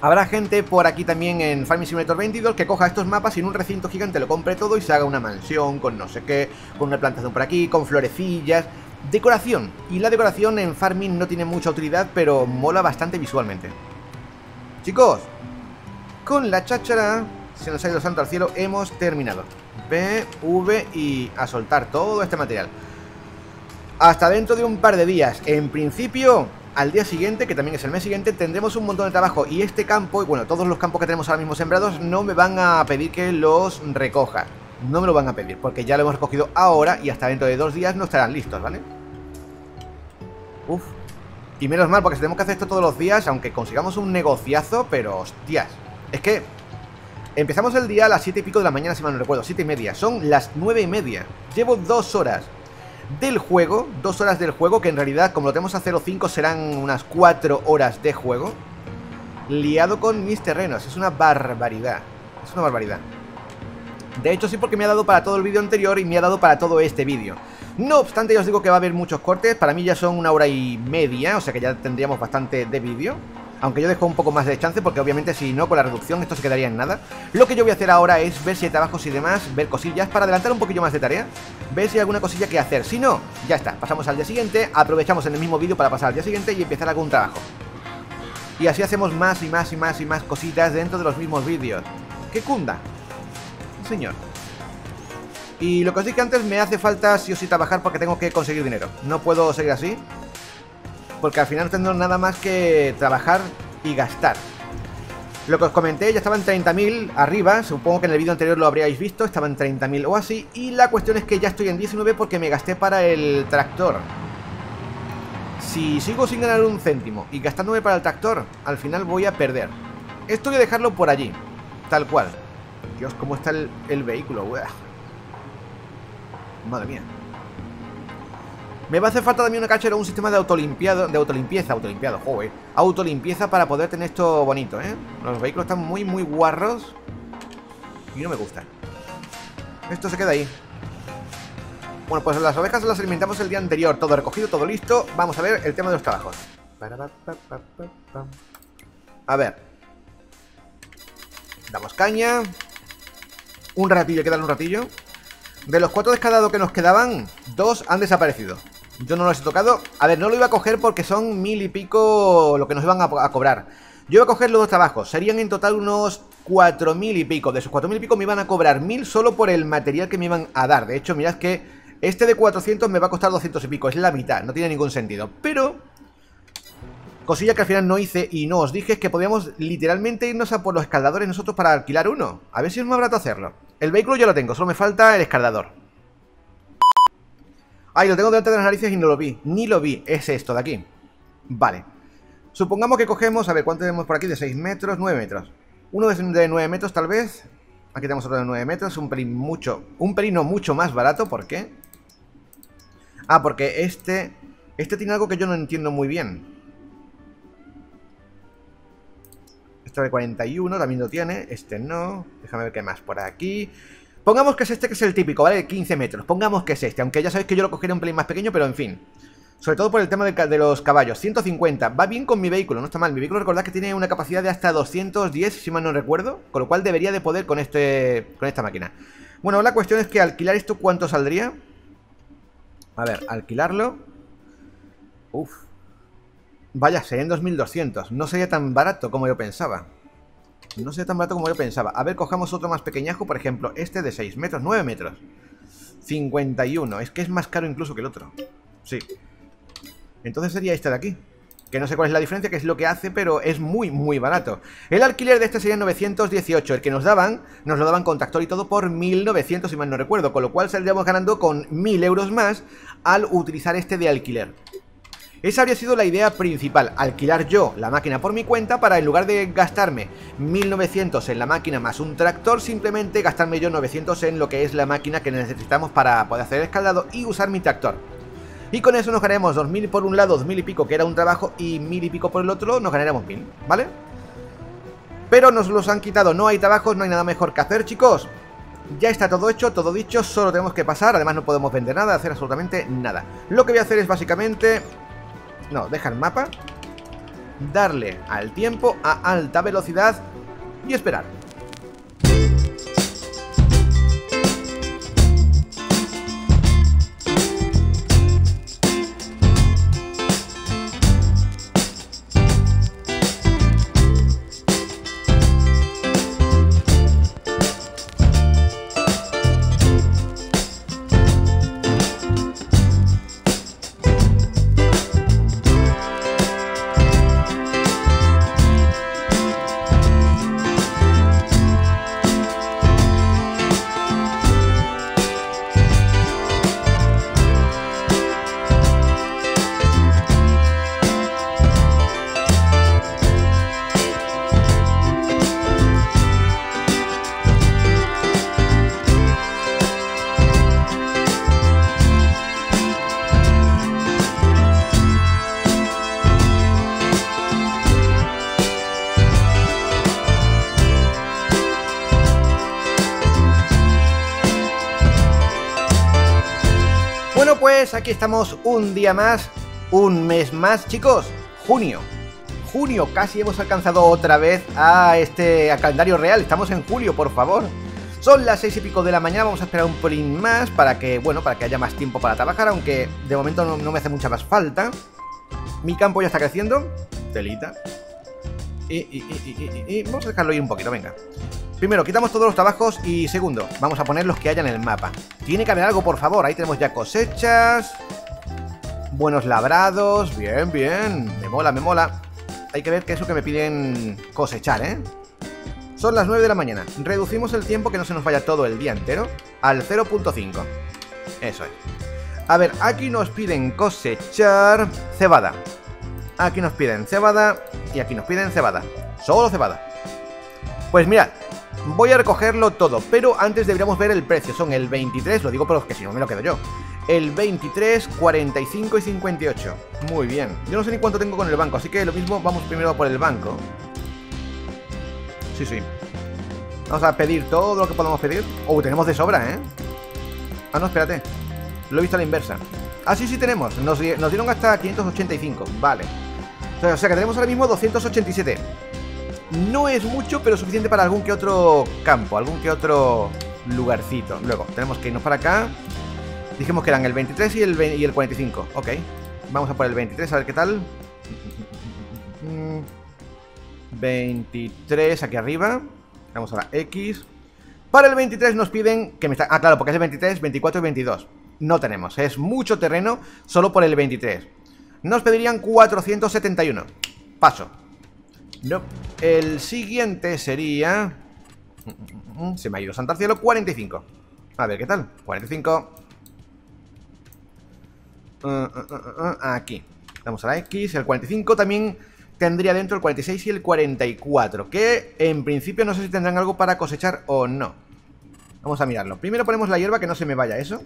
habrá gente por aquí también en Farming Simulator 22 que coja estos mapas y en un recinto gigante lo compre todo y se haga una mansión con no sé qué, con una plantación por aquí, con florecillas, decoración. Y la decoración en farming no tiene mucha utilidad, pero mola bastante visualmente. Chicos, con la cháchara, se nos ha ido santo al cielo, hemos terminado. P, V y a soltar todo este material. Hasta dentro de un par de días. En principio, al día siguiente, que también es el mes siguiente, tendremos un montón de trabajo. Y este campo, y bueno, todos los campos que tenemos ahora mismo sembrados, no me van a pedir que los recoja. No me lo van a pedir, porque ya lo hemos recogido ahora y hasta dentro de 2 días no estarán listos, ¿vale? Uf. Y menos mal, porque si tenemos que hacer esto todos los días, aunque consigamos un negociazo, pero hostias. Es que empezamos el día a las 7 y pico de la mañana, si mal no recuerdo, 7 y media. Son las 9 y media. Llevo 2 horas. Del juego, 2 horas del juego, que en realidad como lo tenemos a 0.5 serán unas 4 horas de juego liado con mis terrenos. Es una barbaridad, es una barbaridad. De hecho sí, porque me ha dado para todo el vídeo anterior y me ha dado para todo este vídeo. No obstante, ya os digo que va a haber muchos cortes. Para mí ya son 1 hora y media, o sea que ya tendríamos bastante de vídeo. Aunque yo dejo un poco más de chance porque obviamente si no, con la reducción esto se quedaría en nada. Lo que yo voy a hacer ahora es ver si hay trabajos y demás, ver cosillas para adelantar un poquillo más de tarea, ver si hay alguna cosilla que hacer. Si no, ya está, pasamos al día siguiente, aprovechamos en el mismo vídeo para pasar al día siguiente y empezar algún trabajo. Y así hacemos más y más y más y más cositas dentro de los mismos vídeos. ¡Qué cunda! Señor. Y lo que os dije antes, me hace falta sí o sí trabajar porque tengo que conseguir dinero. No puedo seguir así, porque al final no tendremos nada más que trabajar y gastar. Lo que os comenté, ya estaban 30.000 arriba, supongo que en el vídeo anterior lo habríais visto, estaban 30.000 o así, y la cuestión es que ya estoy en 19 porque me gasté para el tractor. Si sigo sin ganar un céntimo y gastándome para el tractor, al final voy a perder. Esto voy a dejarlo por allí, tal cual. Dios, cómo está el vehículo. Uah. Madre mía. Me va a hacer falta también una cáchara o un sistema de autolimpieza, joder. Autolimpieza para poder tener esto bonito, ¿eh? Los vehículos están muy, muy guarros y no me gustan. Esto se queda ahí. Bueno, pues las ovejas las alimentamos el día anterior. Todo recogido, todo listo. Vamos a ver el tema de los trabajos. A ver. Damos caña. Un ratillo, hay que darle un ratillo. De los 4 descadados que nos quedaban, 2 han desaparecido. Yo no los he tocado. A ver, no lo iba a coger porque son 1000 y pico lo que nos iban a cobrar. Yo iba a coger los 2 trabajos. Serían en total unos 4000 y pico. De esos 4000 y pico me iban a cobrar 1000 solo por el material que me iban a dar. De hecho, mirad que este de 400 me va a costar 200 y pico. Es la mitad, no tiene ningún sentido. Pero cosilla que al final no hice y no os dije es que podíamos literalmente irnos a por los escaldadores nosotros para alquilar uno. A ver si es más barato hacerlo. El vehículo ya lo tengo, solo me falta el escaldador. Ay, lo tengo delante de las narices y no lo vi. Ni lo vi, es esto de aquí. Vale. Supongamos que cogemos, a ver, ¿cuánto tenemos por aquí? De 6 metros, 9 metros. Uno de 9 metros tal vez. Aquí tenemos otro de 9 metros, un pelín mucho. Un pelín no mucho más barato, ¿por qué? Ah, porque este tiene algo que yo no entiendo muy bien. extractor de 41 también lo tiene. Este no. Déjame ver qué más por aquí. Pongamos que es este, que es el típico, ¿vale? 15 metros. Pongamos que es este. Aunque ya sabéis que yo lo cogería un pelín más pequeño, pero en fin. Sobre todo por el tema de los caballos. 150. Va bien con mi vehículo, no está mal. Mi vehículo, recordad que tiene una capacidad de hasta 210, si mal no recuerdo. Con lo cual debería de poder con esta máquina. Bueno, la cuestión es que alquilar esto, ¿cuánto saldría? A ver, alquilarlo. Uf. Vaya, serían 2.200. No sería tan barato como yo pensaba. No sería tan barato como yo pensaba. A ver, cojamos otro más pequeñajo, por ejemplo, este de 6 metros, 9 metros. 51. Es que es más caro incluso que el otro. Sí. Entonces sería este de aquí. Que no sé cuál es la diferencia, que es lo que hace, pero es muy, muy barato. El alquiler de este sería 918. El que nos lo daban con tractor y todo por 1.900, si mal no recuerdo. Con lo cual saldríamos ganando con 1.000 euros más al utilizar este de alquiler. Esa habría sido la idea principal, alquilar yo la máquina por mi cuenta para, en lugar de gastarme 1.900 en la máquina más un tractor, simplemente gastarme yo 900 en lo que es la máquina que necesitamos para poder hacer el escaldado y usar mi tractor. Y con eso nos ganaremos 2.000 por un lado, 2.000 y pico que era un trabajo, y 1.000 y pico por el otro, nos ganaremos 1.000, ¿vale? Pero nos los han quitado, no hay trabajos, no hay nada mejor que hacer, chicos. Ya está todo hecho, todo dicho, solo tenemos que pasar, además no podemos vender nada, hacer absolutamente nada. Lo que voy a hacer es básicamente... No, deja el mapa, darle al tiempo a alta velocidad y esperar. Aquí estamos un día más, un mes más, chicos. Junio, junio, casi hemos alcanzado otra vez a este calendario real. Estamos en julio, por favor. Son las 6 y pico de la mañana, vamos a esperar un pelín más para que, bueno, para que haya más tiempo para trabajar, aunque de momento no me hace mucha más falta. Mi campo ya está creciendo, telita. Y vamos a dejarlo ahí un poquito, venga. Primero, quitamos todos los trabajos y segundo, vamos a poner los que haya en el mapa. Tiene que haber algo, por favor. Ahí tenemos ya cosechas. Buenos labrados. Bien, bien. Me mola, me mola. Hay que ver qué es lo que me piden cosechar, ¿eh? Son las 9 de la mañana. Reducimos el tiempo, que no se nos vaya todo el día entero, al 0.5. Eso es. A ver, aquí nos piden cosechar cebada. Aquí nos piden cebada y aquí nos piden cebada. Solo cebada. Pues mirad, voy a recogerlo todo, pero antes deberíamos ver el precio. Son el 23, lo digo pero que si no me lo quedo yo. El 23, 45 y 58. Muy bien. Yo no sé ni cuánto tengo con el banco, así que lo mismo vamos primero por el banco. Sí, sí. Vamos a pedir todo lo que podamos pedir. Oh, tenemos de sobra, ¿eh? Ah, no, espérate. Lo he visto a la inversa. Ah, sí, sí tenemos. Nos dieron hasta 585. Vale. O sea que tenemos ahora mismo 287. No es mucho, pero suficiente para algún que otro campo, algún que otro lugarcito. Luego, tenemos que irnos para acá. Dijimos que eran el 23 y el 45. Ok, vamos a por el 23, a ver qué tal. 23, aquí arriba. Vamos a la X. Para el 23 nos piden que me está... Ah, claro, porque es el 23, 24 y 22. No tenemos, es mucho terreno solo por el 23. Nos pedirían 471. Paso. No. El siguiente sería... Se me ha ido santo al cielo. 45. A ver, ¿qué tal? 45. Aquí. Vamos a la X. El 45 también tendría dentro el 46 y el 44. Que en principio no sé si tendrán algo para cosechar o no. Vamos a mirarlo. Primero ponemos la hierba, que no se me vaya eso.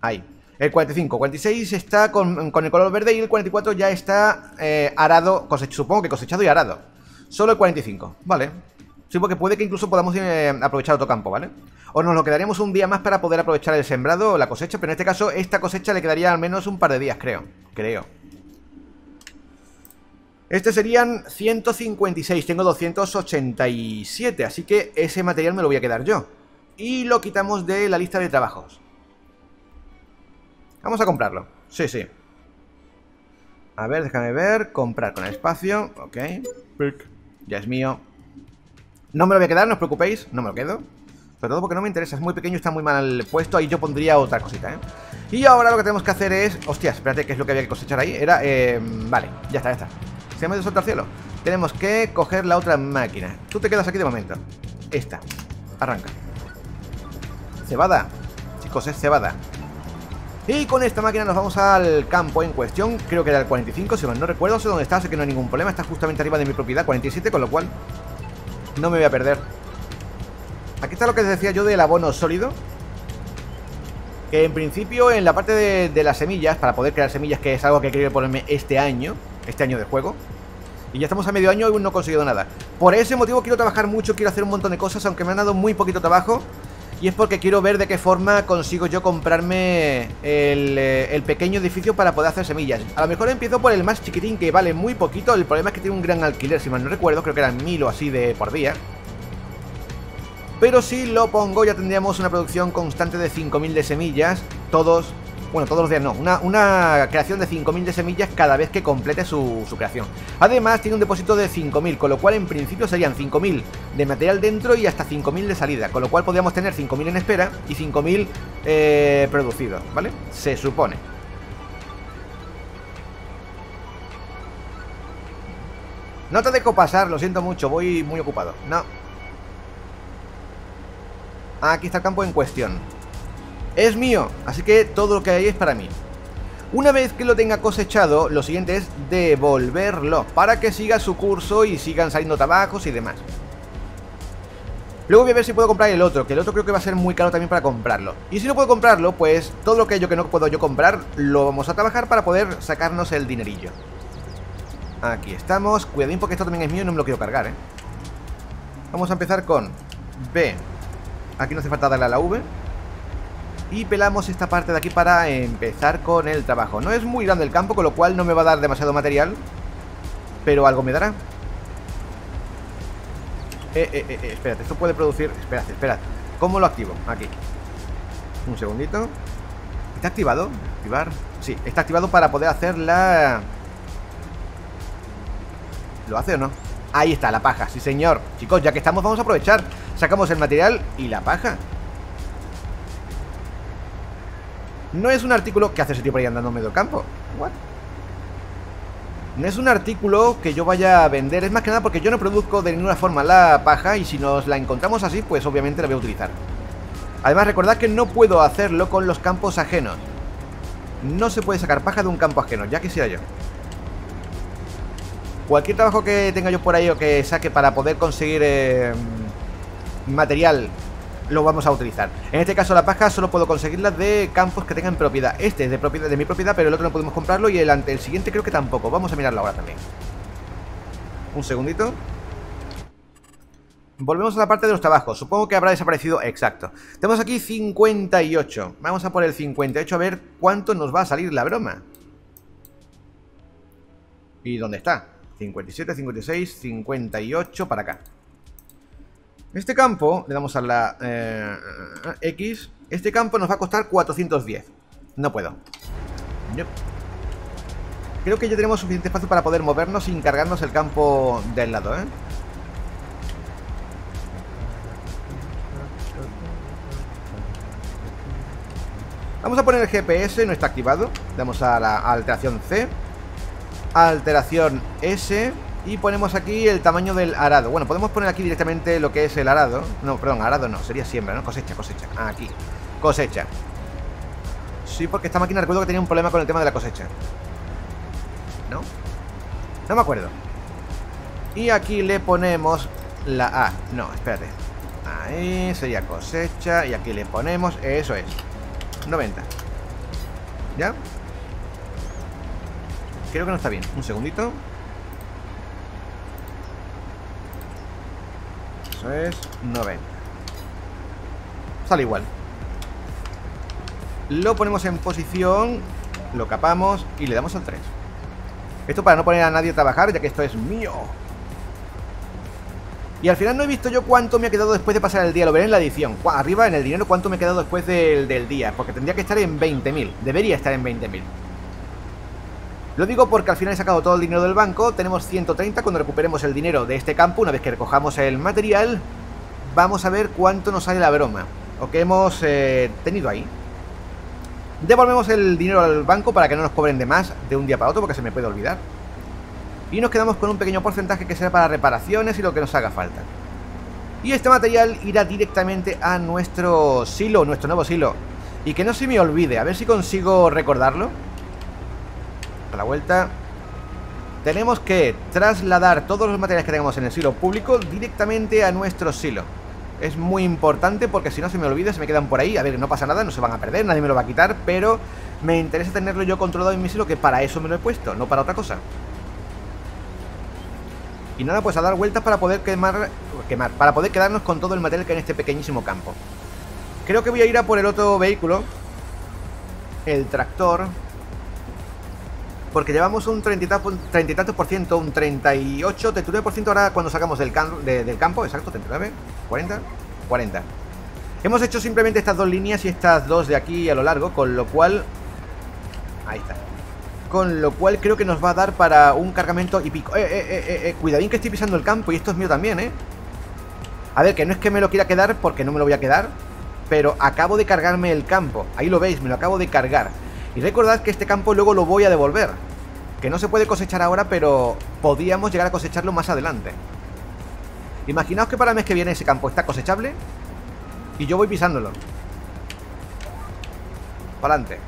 Ahí. El 45, 46 está con el color verde y el 44 ya está arado, supongo que cosechado y arado. Solo el 45, vale. Sí, porque puede que incluso podamos aprovechar otro campo, ¿vale? O nos lo quedaríamos un día más para poder aprovechar el sembrado o la cosecha, pero en este caso esta cosecha le quedaría al menos un par de días, creo. Este serían 156, tengo 287, así que ese material me lo voy a quedar yo. Y lo quitamos de la lista de trabajos. Vamos a comprarlo, sí, sí. A ver, déjame ver, comprar con el espacio, ok. Ya es mío. No me lo voy a quedar, no os preocupéis, no me lo quedo. Sobre todo porque no me interesa, es muy pequeño, está muy mal puesto, ahí yo pondría otra cosita, ¿eh? Y ahora lo que tenemos que hacer es... Hostias, espérate, ¿qué es lo que había que cosechar ahí? Era... vale, ya está, ya está. Se me ha ido soltar al cielo. Tenemos que coger la otra máquina. Tú te quedas aquí de momento. Esta. Arranca. Cebada. Chicos, es cebada. Y con esta máquina nos vamos al campo en cuestión. Creo que era el 45, si mal no recuerdo. Sé dónde está, así que no hay ningún problema. Está justamente arriba de mi propiedad, 47, con lo cual no me voy a perder. Aquí está lo que decía yo del abono sólido, que en principio en la parte de las semillas, para poder crear semillas, que es algo que quiero ponerme este año de juego. Y ya estamos a medio año y aún no he conseguido nada. Por ese motivo quiero trabajar mucho, quiero hacer un montón de cosas, aunque me han dado muy poquito trabajo. Y es porque quiero ver de qué forma consigo yo comprarme el pequeño edificio para poder hacer semillas. A lo mejor empiezo por el más chiquitín, que vale muy poquito. El problema es que tiene un gran alquiler, si mal no recuerdo. Creo que eran 1000 o así de por día. Pero si lo pongo ya tendríamos una producción constante de 5000 de semillas. Bueno, todos los días no. Una creación de 5000 de semillas cada vez que complete su creación. Además tiene un depósito de 5000, con lo cual en principio serían 5000 de material dentro y hasta 5000 de salida. Con lo cual podríamos tener 5000 en espera y 5000 producidos, ¿vale? Se supone. No te dejo pasar, lo siento mucho, voy muy ocupado. No. Aquí está el campo en cuestión. Es mío, así que todo lo que hay es para mí. Una vez que lo tenga cosechado, lo siguiente es devolverlo para que siga su curso y sigan saliendo tabacos y demás. Luego voy a ver si puedo comprar el otro, que el otro creo que va a ser muy caro también para comprarlo. Y si no puedo comprarlo, pues todo lo que no puedo yo comprar lo vamos a trabajar para poder sacarnos el dinerillo. Aquí estamos. Cuidadín, porque esto también es mío y no me lo quiero cargar, ¿eh? Vamos a empezar con B. Aquí no hace falta darle a la V. Y pelamos esta parte de aquí para empezar con el trabajo. No es muy grande el campo, con lo cual no me va a dar demasiado material, pero algo me dará. Espérate, esto puede producir... Espérate, espérate. ¿Cómo lo activo? Aquí. Un segundito. ¿Está activado? ¿Activar? Sí, está activado para poder hacer la... ¿Lo hace o no? Ahí está, la paja, sí señor. Chicos, ya que estamos vamos a aprovechar. Sacamos el material y la paja. No es un artículo... ¿Qué hace ese tío por ahí andando en medio del campo? ¿What? No es un artículo que yo vaya a vender. Es más que nada porque yo no produzco de ninguna forma la paja. Y si nos la encontramos así, pues obviamente la voy a utilizar. Además, recordad que no puedo hacerlo con los campos ajenos. No se puede sacar paja de un campo ajeno. Ya quisiera yo. Cualquier trabajo que tenga yo por ahí o que saque para poder conseguir material... lo vamos a utilizar. En este caso la paja solo puedo conseguirla de campos que tengan propiedad. Este es de mi propiedad, pero el otro no podemos comprarlo. Y el siguiente creo que tampoco. Vamos a mirarlo ahora también. Un segundito. Volvemos a la parte de los trabajos. Supongo que habrá desaparecido. Exacto. Tenemos aquí 58. Vamos a por el 58 a ver cuánto nos va a salir la broma. ¿Y dónde está? 57, 56, 58 para acá. Este campo, le damos a la X. Este campo nos va a costar 410. No puedo. Nope. Creo que ya tenemos suficiente espacio para poder movernos sin cargarnos el campo del lado, ¿eh? Vamos a poner el GPS, no está activado. Le damos a la alteración C, alteración S. Y ponemos aquí el tamaño del arado. Bueno, podemos poner aquí directamente lo que es el arado. No, perdón, arado no, sería siembra, ¿no? Cosecha, cosecha, aquí, cosecha. Sí, porque esta máquina recuerdo que tenía un problema con el tema de la cosecha. ¿No? No me acuerdo. Y aquí le ponemos la A. No, espérate. Ahí sería cosecha. Y aquí le ponemos, eso es 90. ¿Ya? Creo que no está bien. Un segundito. Eso es 90. Sale igual. Lo ponemos en posición, lo capamos y le damos al 3. Esto para no poner a nadie a trabajar, ya que esto es mío. Y al final no he visto yo cuánto me ha quedado después de pasar el día. Lo veré en la edición. Arriba en el dinero cuánto me ha quedado después del día. Porque tendría que estar en 20.000. Debería estar en 20.000. Lo digo porque al final he sacado todo el dinero del banco. Tenemos 130. Cuando recuperemos el dinero de este campo, una vez que recojamos el material, vamos a ver cuánto nos sale la broma o que hemos tenido ahí. Devolvemos el dinero al banco para que no nos cobren de más de un día para otro, porque se me puede olvidar. Y nos quedamos con un pequeño porcentaje que será para reparaciones y lo que nos haga falta. Y este material irá directamente a nuestro silo, nuestro nuevo silo. Y que no se me olvide, a ver si consigo recordarlo. A la vuelta. Tenemos que trasladar todos los materiales que tengamos en el silo público directamente a nuestro silo. Es muy importante porque si no se me olvida, se me quedan por ahí. A ver, no pasa nada, no se van a perder, nadie me lo va a quitar. Pero me interesa tenerlo yo controlado en mi silo, que para eso me lo he puesto, no para otra cosa. Y nada, pues a dar vueltas para poder para poder quedarnos con todo el material que hay en este pequeñísimo campo. Creo que voy a ir a por el otro vehículo, el tractor, porque llevamos un 30 y tantos por ciento, un 38, 39% ahora cuando sacamos del campo, exacto, 39, 40, 40. Hemos hecho simplemente estas dos líneas y estas dos de aquí a lo largo, con lo cual, ahí está. Con lo cual creo que nos va a dar para un cargamento y pico. Cuidadín que estoy pisando el campo y esto es mío también, A ver, que no es que me lo quiera quedar porque no me lo voy a quedar, pero acabo de cargarme el campo. Ahí lo veis, me lo acabo de cargar. Y recordad que este campo luego lo voy a devolver. Que no se puede cosechar ahora, pero podíamos llegar a cosecharlo más adelante. Imaginaos que para el mes que viene ese campo está cosechable y yo voy pisándolo. Para adelante.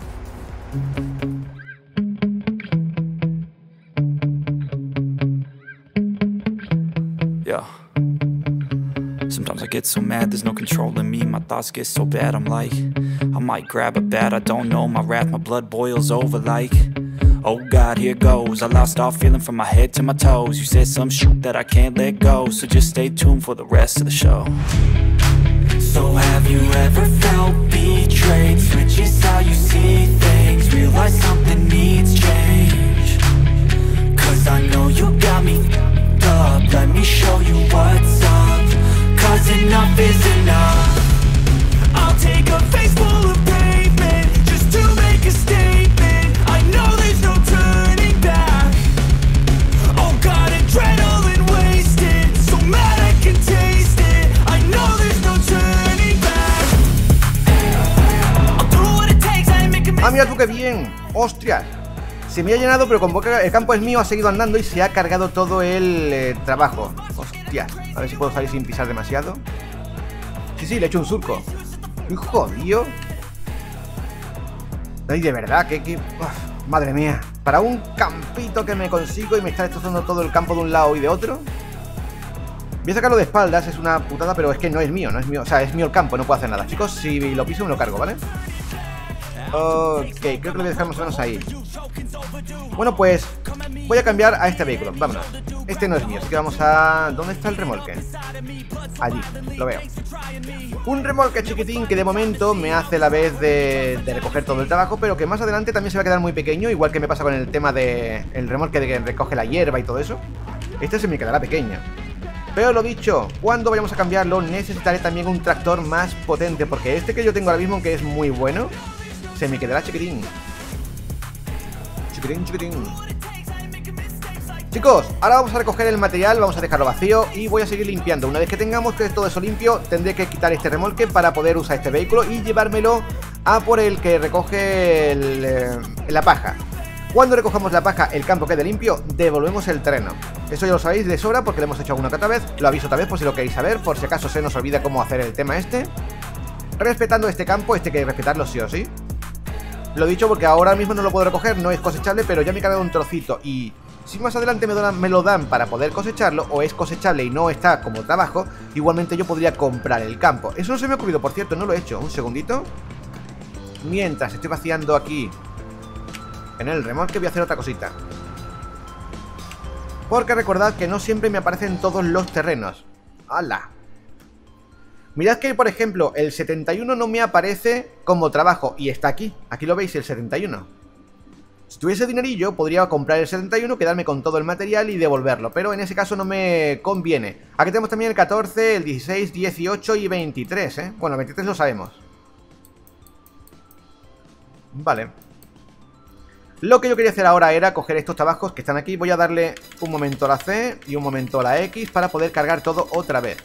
Sometimes I get so mad, there's no control in me. My thoughts get so bad, I'm like I might grab a bat, I don't know, my wrath, my blood boils over like oh God, here goes. I lost all feeling from my head to my toes. You said some shit that I can't let go, so just stay tuned for the rest of the show. So have you ever felt betrayed? Switches how you see things, realize something needs change. Cause I know you got me f***ed up, let me show you what's up. Cause enough is enough. I'll take a face full of pavement just to make a statement. I know there's no turning back. Oh God, adrenaline wasted, so mad I can taste it. I know there's no turning back. I'll do what it takes, I make a mistake. Ah, mira tú qué bien. Ostras. Se me ha llenado, pero como el campo es mío, ha seguido andando y se ha cargado todo el trabajo. Hostia, a ver si puedo salir sin pisar demasiado. Sí, le he hecho un surco. ¡Hijo mío! Ay, de verdad, que... Uf, madre mía. Para un campito que me consigo y me está destrozando todo el campo de un lado y de otro. Voy a sacarlo de espaldas, es una putada, pero es que no es mío, no es mío. O sea, es mío el campo, no puedo hacer nada. Chicos, si lo piso me lo cargo, ¿vale? Ok, creo que lo voy a dejar más o menos ahí. Bueno, pues voy a cambiar a este vehículo, vámonos. Este no es mío, así que vamos a... ¿Dónde está el remolque? Allí, lo veo. Un remolque chiquitín que de momento me hace la vez de recoger todo el trabajo, pero que más adelante también se va a quedar muy pequeño. Igual que me pasa con el tema del remolque de que recoge la hierba y todo eso. Este se me quedará pequeña. Pero lo dicho, cuando vayamos a cambiarlo necesitaré también un tractor más potente, porque este que yo tengo ahora mismo, que es muy bueno, se me quedará chiquitín. Chiquitín, chiquitín. Chicos, ahora vamos a recoger el material, vamos a dejarlo vacío y voy a seguir limpiando. Una vez que tengamos todo eso limpio, tendré que quitar este remolque para poder usar este vehículo y llevármelo a por el que recoge la paja. Cuando recojamos la paja, el campo quede limpio, devolvemos el terreno. Eso ya lo sabéis de sobra porque lo hemos hecho alguna que otra vez. Lo aviso otra vez por si lo queréis saber, por si acaso se nos olvida cómo hacer el tema este. Respetando este campo, este que hay que respetarlo sí o sí. Lo dicho porque ahora mismo no lo puedo recoger, no es cosechable, pero ya me he cargado un trocito y si más adelante me lo dan para poder cosecharlo, o es cosechable y no está como trabajo, igualmente yo podría comprar el campo. Eso no se me ha ocurrido, por cierto, no lo he hecho. Un segundito. Mientras estoy vaciando aquí en el remolque voy a hacer otra cosita. Porque recordad que no siempre me aparecen todos los terrenos. ¡Hala! Mirad que, por ejemplo, el 71 no me aparece como trabajo. Y está aquí. Aquí lo veis, el 71. Si tuviese dinerillo, podría comprar el 71, quedarme con todo el material y devolverlo. Pero en ese caso no me conviene. Aquí tenemos también el 14, el 16, 18 y 23, ¿eh? Bueno, 23 lo sabemos. Vale. Lo que yo quería hacer ahora era coger estos trabajos que están aquí. Voy a darle un momento a la C y un momento a la X para poder cargar todo otra vez.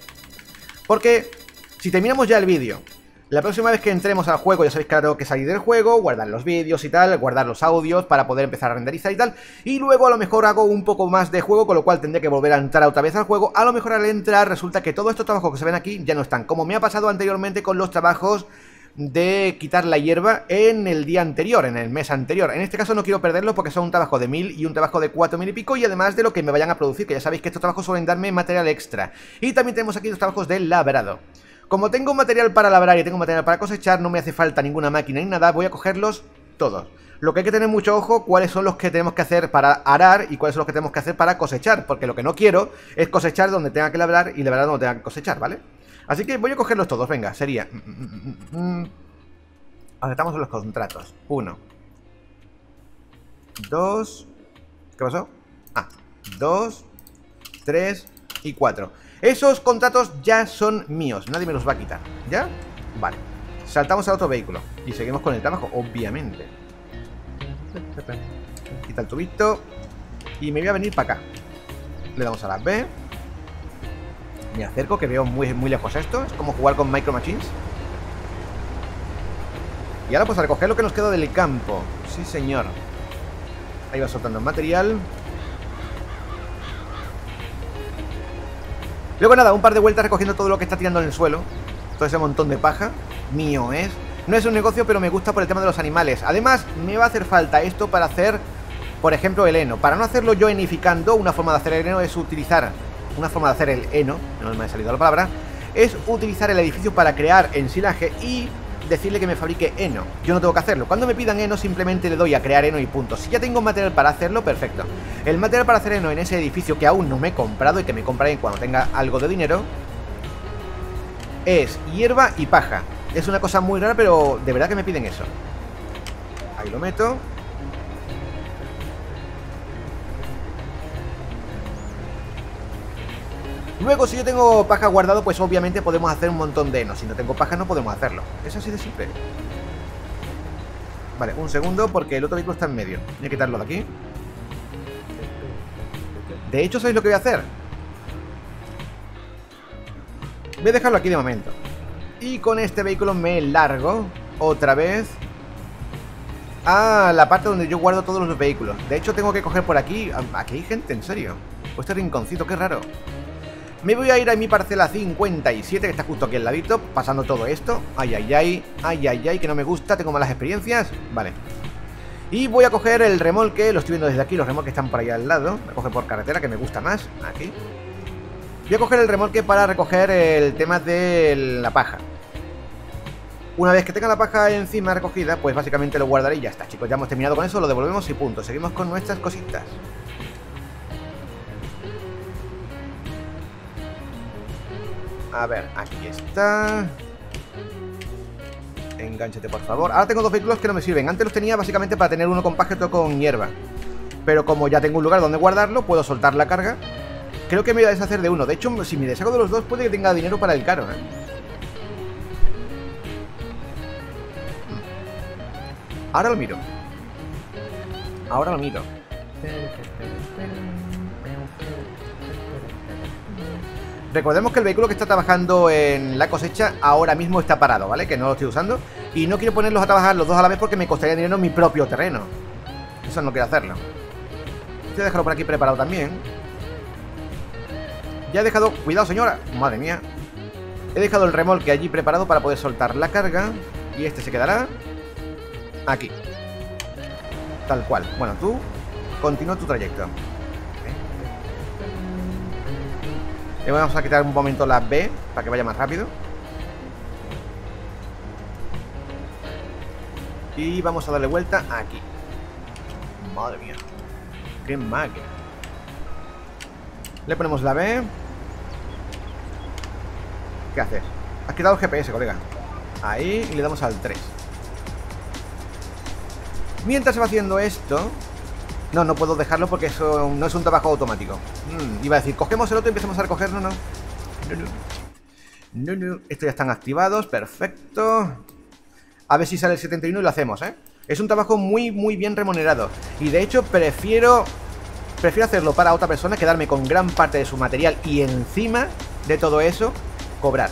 Porque si terminamos ya el vídeo, la próxima vez que entremos al juego, ya sabéis, claro, que salir del juego, guardar los vídeos y tal, guardar los audios para poder empezar a renderizar y tal, y luego a lo mejor hago un poco más de juego, con lo cual tendré que volver a entrar otra vez al juego. A lo mejor al entrar resulta que todos estos trabajos que se ven aquí ya no están, como me ha pasado anteriormente con los trabajos de quitar la hierba en el día anterior, en el mes anterior. En este caso no quiero perderlos porque son un trabajo de 1000 y un trabajo de 4000 y pico, y además de lo que me vayan a producir, que ya sabéis que estos trabajos suelen darme material extra. Y también tenemos aquí los trabajos de labrado. Como tengo material para labrar y tengo material para cosechar, no me hace falta ninguna máquina ni nada, voy a cogerlos todos. Lo que hay que tener mucho ojo, cuáles son los que tenemos que hacer para arar y cuáles son los que tenemos que hacer para cosechar, porque lo que no quiero es cosechar donde tenga que labrar y labrar donde tenga que cosechar, ¿vale? Así que voy a cogerlos todos, venga, sería... Aceptamos los contratos. 1, 2... ¿Qué pasó? Ah, 2, 3 y 4. Esos contratos ya son míos, nadie me los va a quitar, ¿ya? Vale, saltamos al otro vehículo y seguimos con el trabajo, obviamente. Quita el tubito y me voy a venir para acá. Le damos a la B. Me acerco, que veo muy, muy lejos esto. Es como jugar con Micro Machines. Y ahora pues a recoger lo que nos queda del campo. Sí, señor. Ahí va soltando el material. Luego nada, un par de vueltas recogiendo todo lo que está tirando en el suelo. Todo ese montón de paja. Mío es. No es un negocio, pero me gusta por el tema de los animales. Además, me va a hacer falta esto para hacer, por ejemplo, el heno. Para no hacerlo yo enificando, una forma de hacer el heno es utilizar... Una forma de hacer el heno, no me ha salido la palabra, es utilizar el edificio para crear ensilaje y decirle que me fabrique heno. Yo no tengo que hacerlo. Cuando me pidan heno simplemente le doy a crear heno y punto. Si ya tengo material para hacerlo, perfecto. El material para hacer heno en ese edificio que aún no me he comprado y que me compraré cuando tenga algo de dinero es hierba y paja. Es una cosa muy rara, pero de verdad que me piden eso. Ahí lo meto. Luego, si yo tengo paja guardado, pues obviamente podemos hacer un montón de heno. Si no tengo paja, no podemos hacerlo. Es así de simple. Vale, un segundo, porque el otro vehículo está en medio. Voy a quitarlo de aquí. De hecho, ¿sabéis lo que voy a hacer? Voy a dejarlo aquí de momento. Y con este vehículo me largo otra vez a la parte donde yo guardo todos los vehículos. De hecho, tengo que coger por aquí. Aquí hay gente, en serio. Este rinconcito, qué raro. Me voy a ir a mi parcela 57, que está justo aquí al ladito, pasando todo esto. Ay, ay, ay, ay, ay, ay, que no me gusta, tengo malas experiencias. Vale. Y voy a coger el remolque, lo estoy viendo desde aquí, los remolques están por ahí al lado. Lo coge por carretera, que me gusta más, aquí. Voy a coger el remolque para recoger el tema de la paja. Una vez que tenga la paja encima recogida, pues básicamente lo guardaré y ya está, chicos. Ya hemos terminado con eso, lo devolvemos y punto. Seguimos con nuestras cositas. A ver, aquí está. Engánchate, por favor. Ahora tengo dos vehículos que no me sirven. Antes los tenía básicamente para tener uno con paja y otro con hierba. Pero como ya tengo un lugar donde guardarlo, puedo soltar la carga. Creo que me voy a deshacer de uno. De hecho, si me deshago de los dos, puede que tenga dinero para el caro, ¿eh? Ahora lo miro. Ahora lo miro. Recordemos que el vehículo que está trabajando en la cosecha ahora mismo está parado, ¿vale? Que no lo estoy usando. Y no quiero ponerlos a trabajar los dos a la vez porque me costaría dinero en mi propio terreno. Eso no quiero hacerlo. Voy a dejarlo por aquí preparado también. Ya he dejado... Cuidado, señora. Madre mía. He dejado el remolque allí preparado para poder soltar la carga. Y este se quedará aquí. Tal cual. Bueno, tú continúa tu trayecto. Le vamos a quitar un momento la B para que vaya más rápido. Y vamos a darle vuelta aquí. Madre mía. Qué máquina. Le ponemos la B. ¿Qué haces? Has quitado el GPS, colega. Ahí, y le damos al 3. Mientras se va haciendo esto... No, no puedo dejarlo porque eso no es un trabajo automático. Iba a decir, cogemos el otro y empezamos a recogerlo, ¿no? No. Estos ya están activados, perfecto. A ver si sale el 71 y lo hacemos, ¿eh? Es un trabajo muy, muy bien remunerado. Y de hecho, prefiero hacerlo para otra persona, quedarme con gran parte de su material y encima de todo eso, cobrar.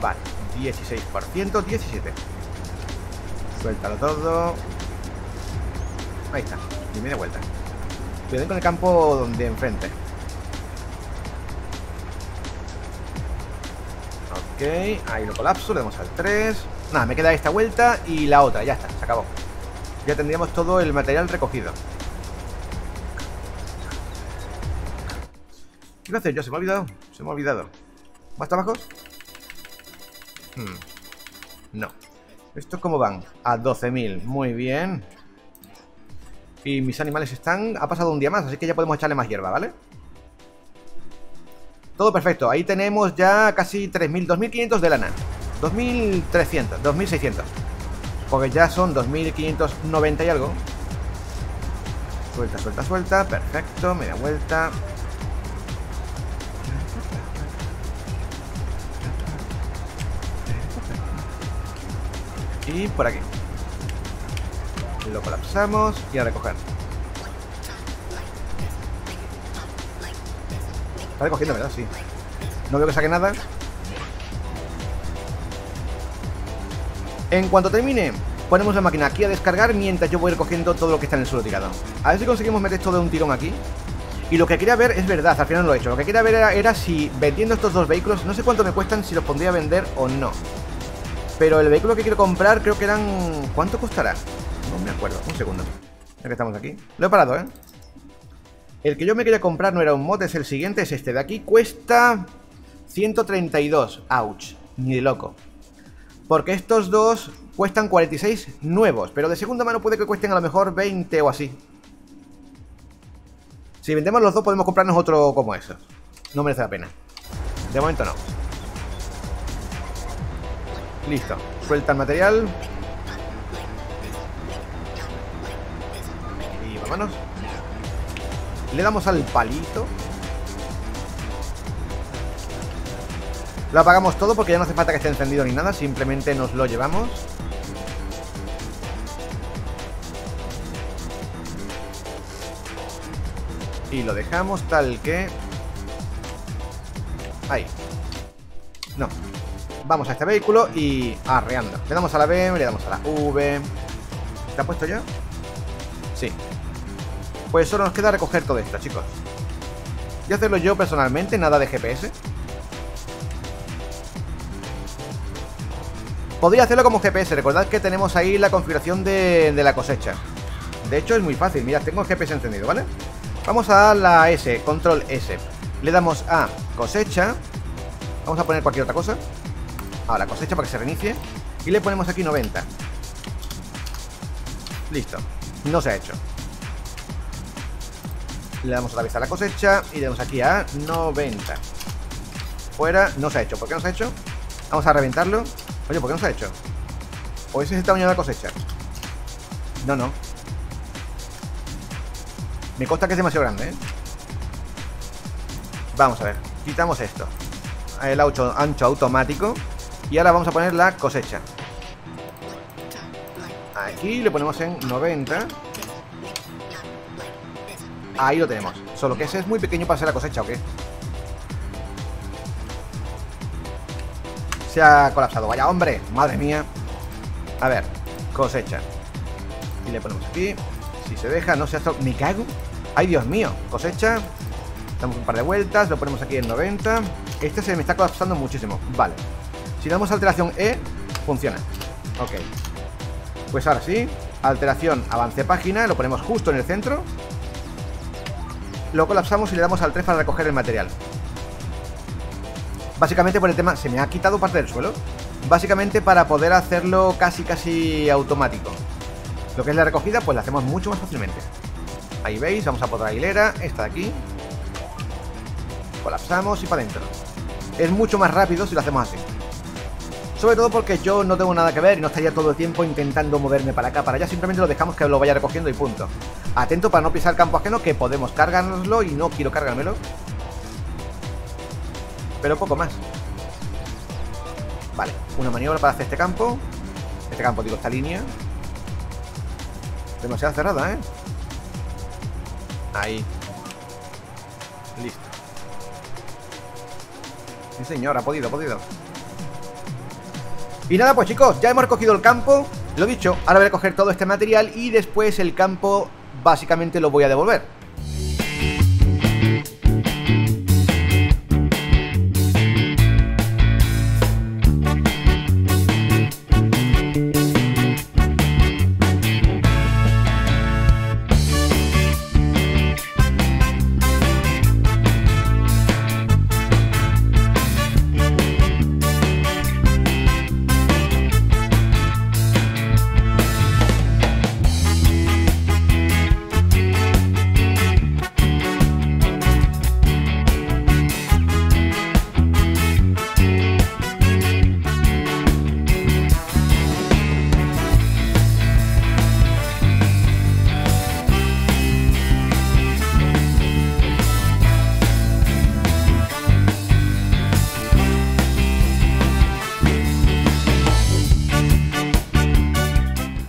Vale, 16%, 17%. Suéltalo todo. Ahí está, y media vuelta. Cuidado con el campo donde enfrente. Ok, ahí lo colapso, le damos al 3. Nada, me queda esta vuelta y la otra, ya está, se acabó. Ya tendríamos todo el material recogido. ¿Qué iba a hacer yo? Se me ha olvidado. ¿Más trabajos? No. ¿Estos cómo van? A 12.000, muy bien. Y mis animales están... Ha pasado un día más, así que ya podemos echarle más hierba, ¿vale? Todo perfecto, ahí tenemos ya casi 3.000, 2.500 de lana. 2.300, 2.600. Porque ya son 2.590 y algo. Suelta, suelta, suelta, perfecto, media vuelta. Y por aquí lo colapsamos y a recoger. Está recogiendo, ¿verdad? Sí. No veo que saque nada. En cuanto termine, ponemos la máquina aquí a descargar mientras yo voy recogiendo todo lo que está en el suelo tirado. A ver si conseguimos meter todo de un tirón aquí. Y lo que quería ver es verdad, al final no lo he hecho. Lo que quería ver era si vendiendo estos dos vehículos, no sé cuánto me cuestan, si los pondría a vender o no. Pero el vehículo que quiero comprar creo que eran... ¿Cuánto costará? No me acuerdo. Un segundo. Ya que estamos aquí. Lo he parado, ¿eh? El que yo me quería comprar no era un mod, es el siguiente, es este de aquí. Cuesta 132. Ouch. Ni de loco. Porque estos dos cuestan 46 nuevos. Pero de segunda mano puede que cuesten a lo mejor 20 o así. Si vendemos los dos podemos comprarnos otro como esos. No merece la pena. De momento no. Listo, suelta el material. Y vámonos. Le damos al palito. Lo apagamos todo porque ya no hace falta que esté encendido ni nada. Simplemente nos lo llevamos. Y lo dejamos tal que... Ahí. No. Vamos a este vehículo y arreando. Le damos a la B, le damos a la V. ¿Está puesto ya? Sí. Pues solo nos queda recoger todo esto, chicos. Voy a hacerlo yo personalmente, nada de GPS. Podría hacerlo como GPS. Recordad que tenemos ahí la configuración de la cosecha. De hecho es muy fácil. Mirad, tengo el GPS encendido, ¿vale? Vamos a la S, control S. Le damos a cosecha. Vamos a poner cualquier otra cosa. Ahora cosecha para que se reinicie. Y le ponemos aquí 90. Listo. No se ha hecho. Le damos otra vez a la cosecha. Y le damos aquí a 90. Fuera. No se ha hecho. ¿Por qué no se ha hecho? Vamos a reventarlo. Oye, ¿por qué no se ha hecho? ¿O ese es el tamaño de la cosecha? No, no. Me consta que es demasiado grande, ¿eh? Vamos a ver. Quitamos esto. El ancho automático. Y ahora vamos a poner la cosecha. Aquí le ponemos en 90. Ahí lo tenemos. Solo que ese es muy pequeño para hacer la cosecha, ¿o qué? Se ha colapsado. Vaya hombre, madre mía. A ver, cosecha. Y le ponemos aquí. Si se deja, no se ha... Me cago. Ay, Dios mío. Cosecha. Damos un par de vueltas. Lo ponemos aquí en 90. Este se me está colapsando muchísimo. Vale. Si damos alteración E, funciona. Ok. Pues ahora sí. Alteración, avance página. Lo ponemos justo en el centro. Lo colapsamos y le damos al 3 para recoger el material. Básicamente por el tema... Se me ha quitado parte del suelo. básicamente para poder hacerlo casi automático. Lo que es la recogida, pues la hacemos mucho más fácilmente. Ahí veis, vamos a por la hilera, esta de aquí. Colapsamos y para adentro. Es mucho más rápido si lo hacemos así. Sobre todo porque yo no tengo nada que ver y no estaría todo el tiempo intentando moverme para acá, para allá. Simplemente lo dejamos que lo vaya recogiendo y punto. Atento para no pisar campo ajeno, que podemos cargárnoslo y no quiero cargármelo. Pero poco más. Vale, una maniobra para hacer este campo. Este campo, digo, esta línea. Demasiado cerrada, ¿eh? Ahí. Listo. Sí, señor, ha podido. Y nada, pues chicos, ya hemos recogido el campo. Lo dicho, ahora voy a coger todo este material y después el campo básicamente lo voy a devolver.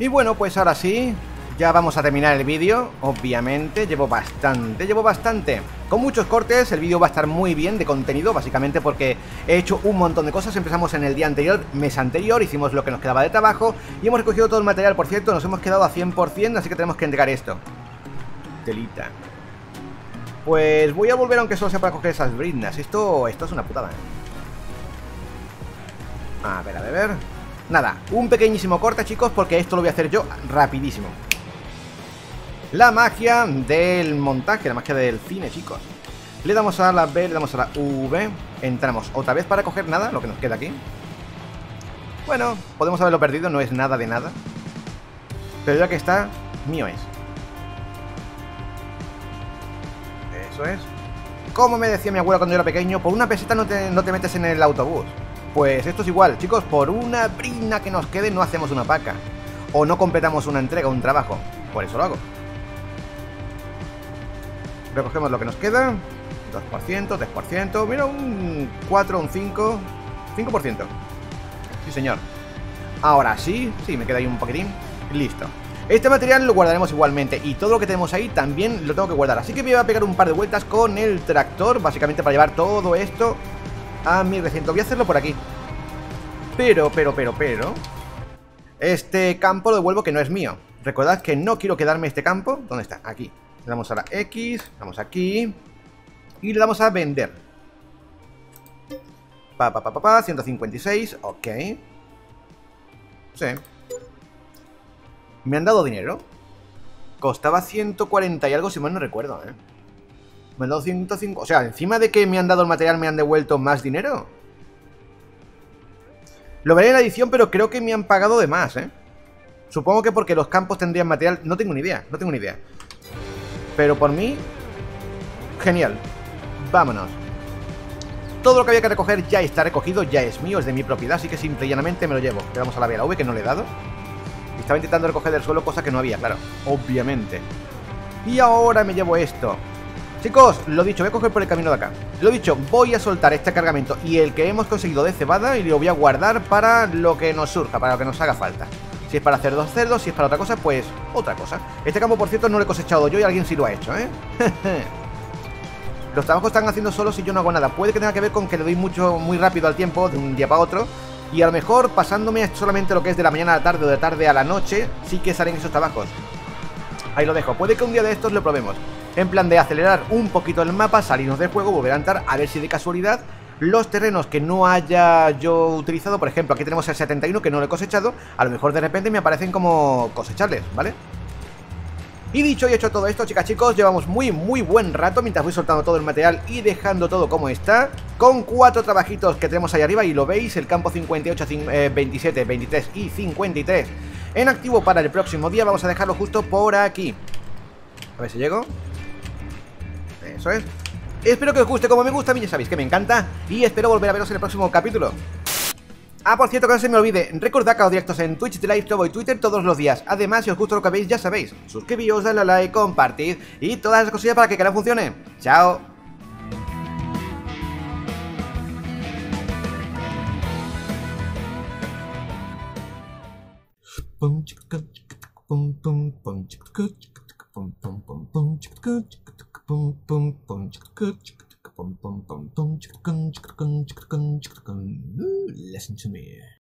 Y bueno, pues ahora sí, ya vamos a terminar el vídeo, obviamente, llevo bastante. Con muchos cortes, el vídeo va a estar muy bien de contenido, básicamente porque he hecho un montón de cosas. Empezamos en el día anterior, mes anterior, hicimos lo que nos quedaba de trabajo y hemos recogido todo el material. Por cierto, nos hemos quedado a 100%, así que tenemos que entregar esto. Telita. Pues voy a volver, aunque solo sea para coger esas brindas. Esto es una putada. A ver. Nada, un pequeñísimo corte, chicos, porque esto lo voy a hacer yo rapidísimo. La magia del montaje, la magia del cine, chicos. Le damos a la B, le damos a la V. Entramos otra vez para coger nada, lo que nos queda aquí. Bueno, podemos haberlo perdido, no es nada de nada. Pero ya que está, mío es. Eso es. Como me decía mi abuela cuando yo era pequeño, por una peseta no te metes en el autobús. Pues esto es igual, chicos, por una brina que nos quede no hacemos una paca. O no completamos una entrega, un trabajo. Por eso lo hago. Recogemos lo que nos queda. 2%, 3%, mira, un 4, un 5, 5%. Sí, señor. Ahora sí, me queda ahí un poquitín. Listo. Este material lo guardaremos igualmente y todo lo que tenemos ahí también lo tengo que guardar. Así que me voy a pegar un par de vueltas con el tractor, básicamente para llevar todo esto a mi recinto. Voy a hacerlo por aquí. Pero este campo lo devuelvo, que no es mío. Recordad que no quiero quedarme este campo. ¿Dónde está? Aquí. Le damos a la X, vamos aquí y le damos a vender. 156, ok. Sí. Me han dado dinero. Costaba 140 y algo, si mal no recuerdo, ¿eh? Me han dado 105. O sea, encima de que me han dado el material, me han devuelto más dinero. Lo veré en la edición, pero creo que me han pagado de más, ¿eh? Supongo que porque los campos tendrían material. No tengo ni idea. Pero por mí, genial. Vámonos. Todo lo que había que recoger ya está recogido. Ya es mío, es de mi propiedad, así que simple y llanamente me lo llevo. Le damos a la B, a la V, que no le he dado. Estaba intentando recoger del suelo cosas que no había, claro, obviamente. Y ahora me llevo esto. Chicos, lo dicho, voy a coger por el camino de acá. Lo dicho, voy a soltar este cargamento y el que hemos conseguido de cebada y lo voy a guardar para lo que nos surja, para lo que nos haga falta. Si es para hacer dos cerdos, si es para otra cosa, pues otra cosa. Este campo, por cierto, no lo he cosechado yo y alguien sí lo ha hecho, ¿eh? Los trabajos están haciendo solos y yo no hago nada. Puede que tenga que ver con que le doy muy rápido al tiempo, de un día para otro. Y a lo mejor, pasándome solamente lo que es de la mañana a la tarde o de tarde a la noche, sí que salen esos trabajos. Ahí lo dejo, puede que un día de estos lo probemos. En plan de acelerar un poquito el mapa, salirnos del juego, volver a entrar, a ver si de casualidad los terrenos que no haya yo utilizado, por ejemplo, aquí tenemos el 71 que no lo he cosechado, a lo mejor de repente me aparecen como cosecharles, ¿vale? Y dicho y hecho todo esto, chicas, chicos, llevamos muy buen rato mientras voy soltando todo el material y dejando todo como está, con 4 trabajitos que tenemos ahí arriba y lo veis, el campo 58, 27, 23 y 53 en activo para el próximo día. Vamos a dejarlo justo por aquí. A ver si llego. Eso es. Espero que os guste, como me gusta a mí, ya sabéis que me encanta, y espero volver a veros en el próximo capítulo. Ah, por cierto, que no se me olvide, recordad que hago directos en Twitch, dlive, y Twitter todos los días. Además, si os gusta lo que veis, ya sabéis, suscribíos, dadle a like, compartid y todas las cosillas para que el canal funcione. ¡Chao! Listen to me.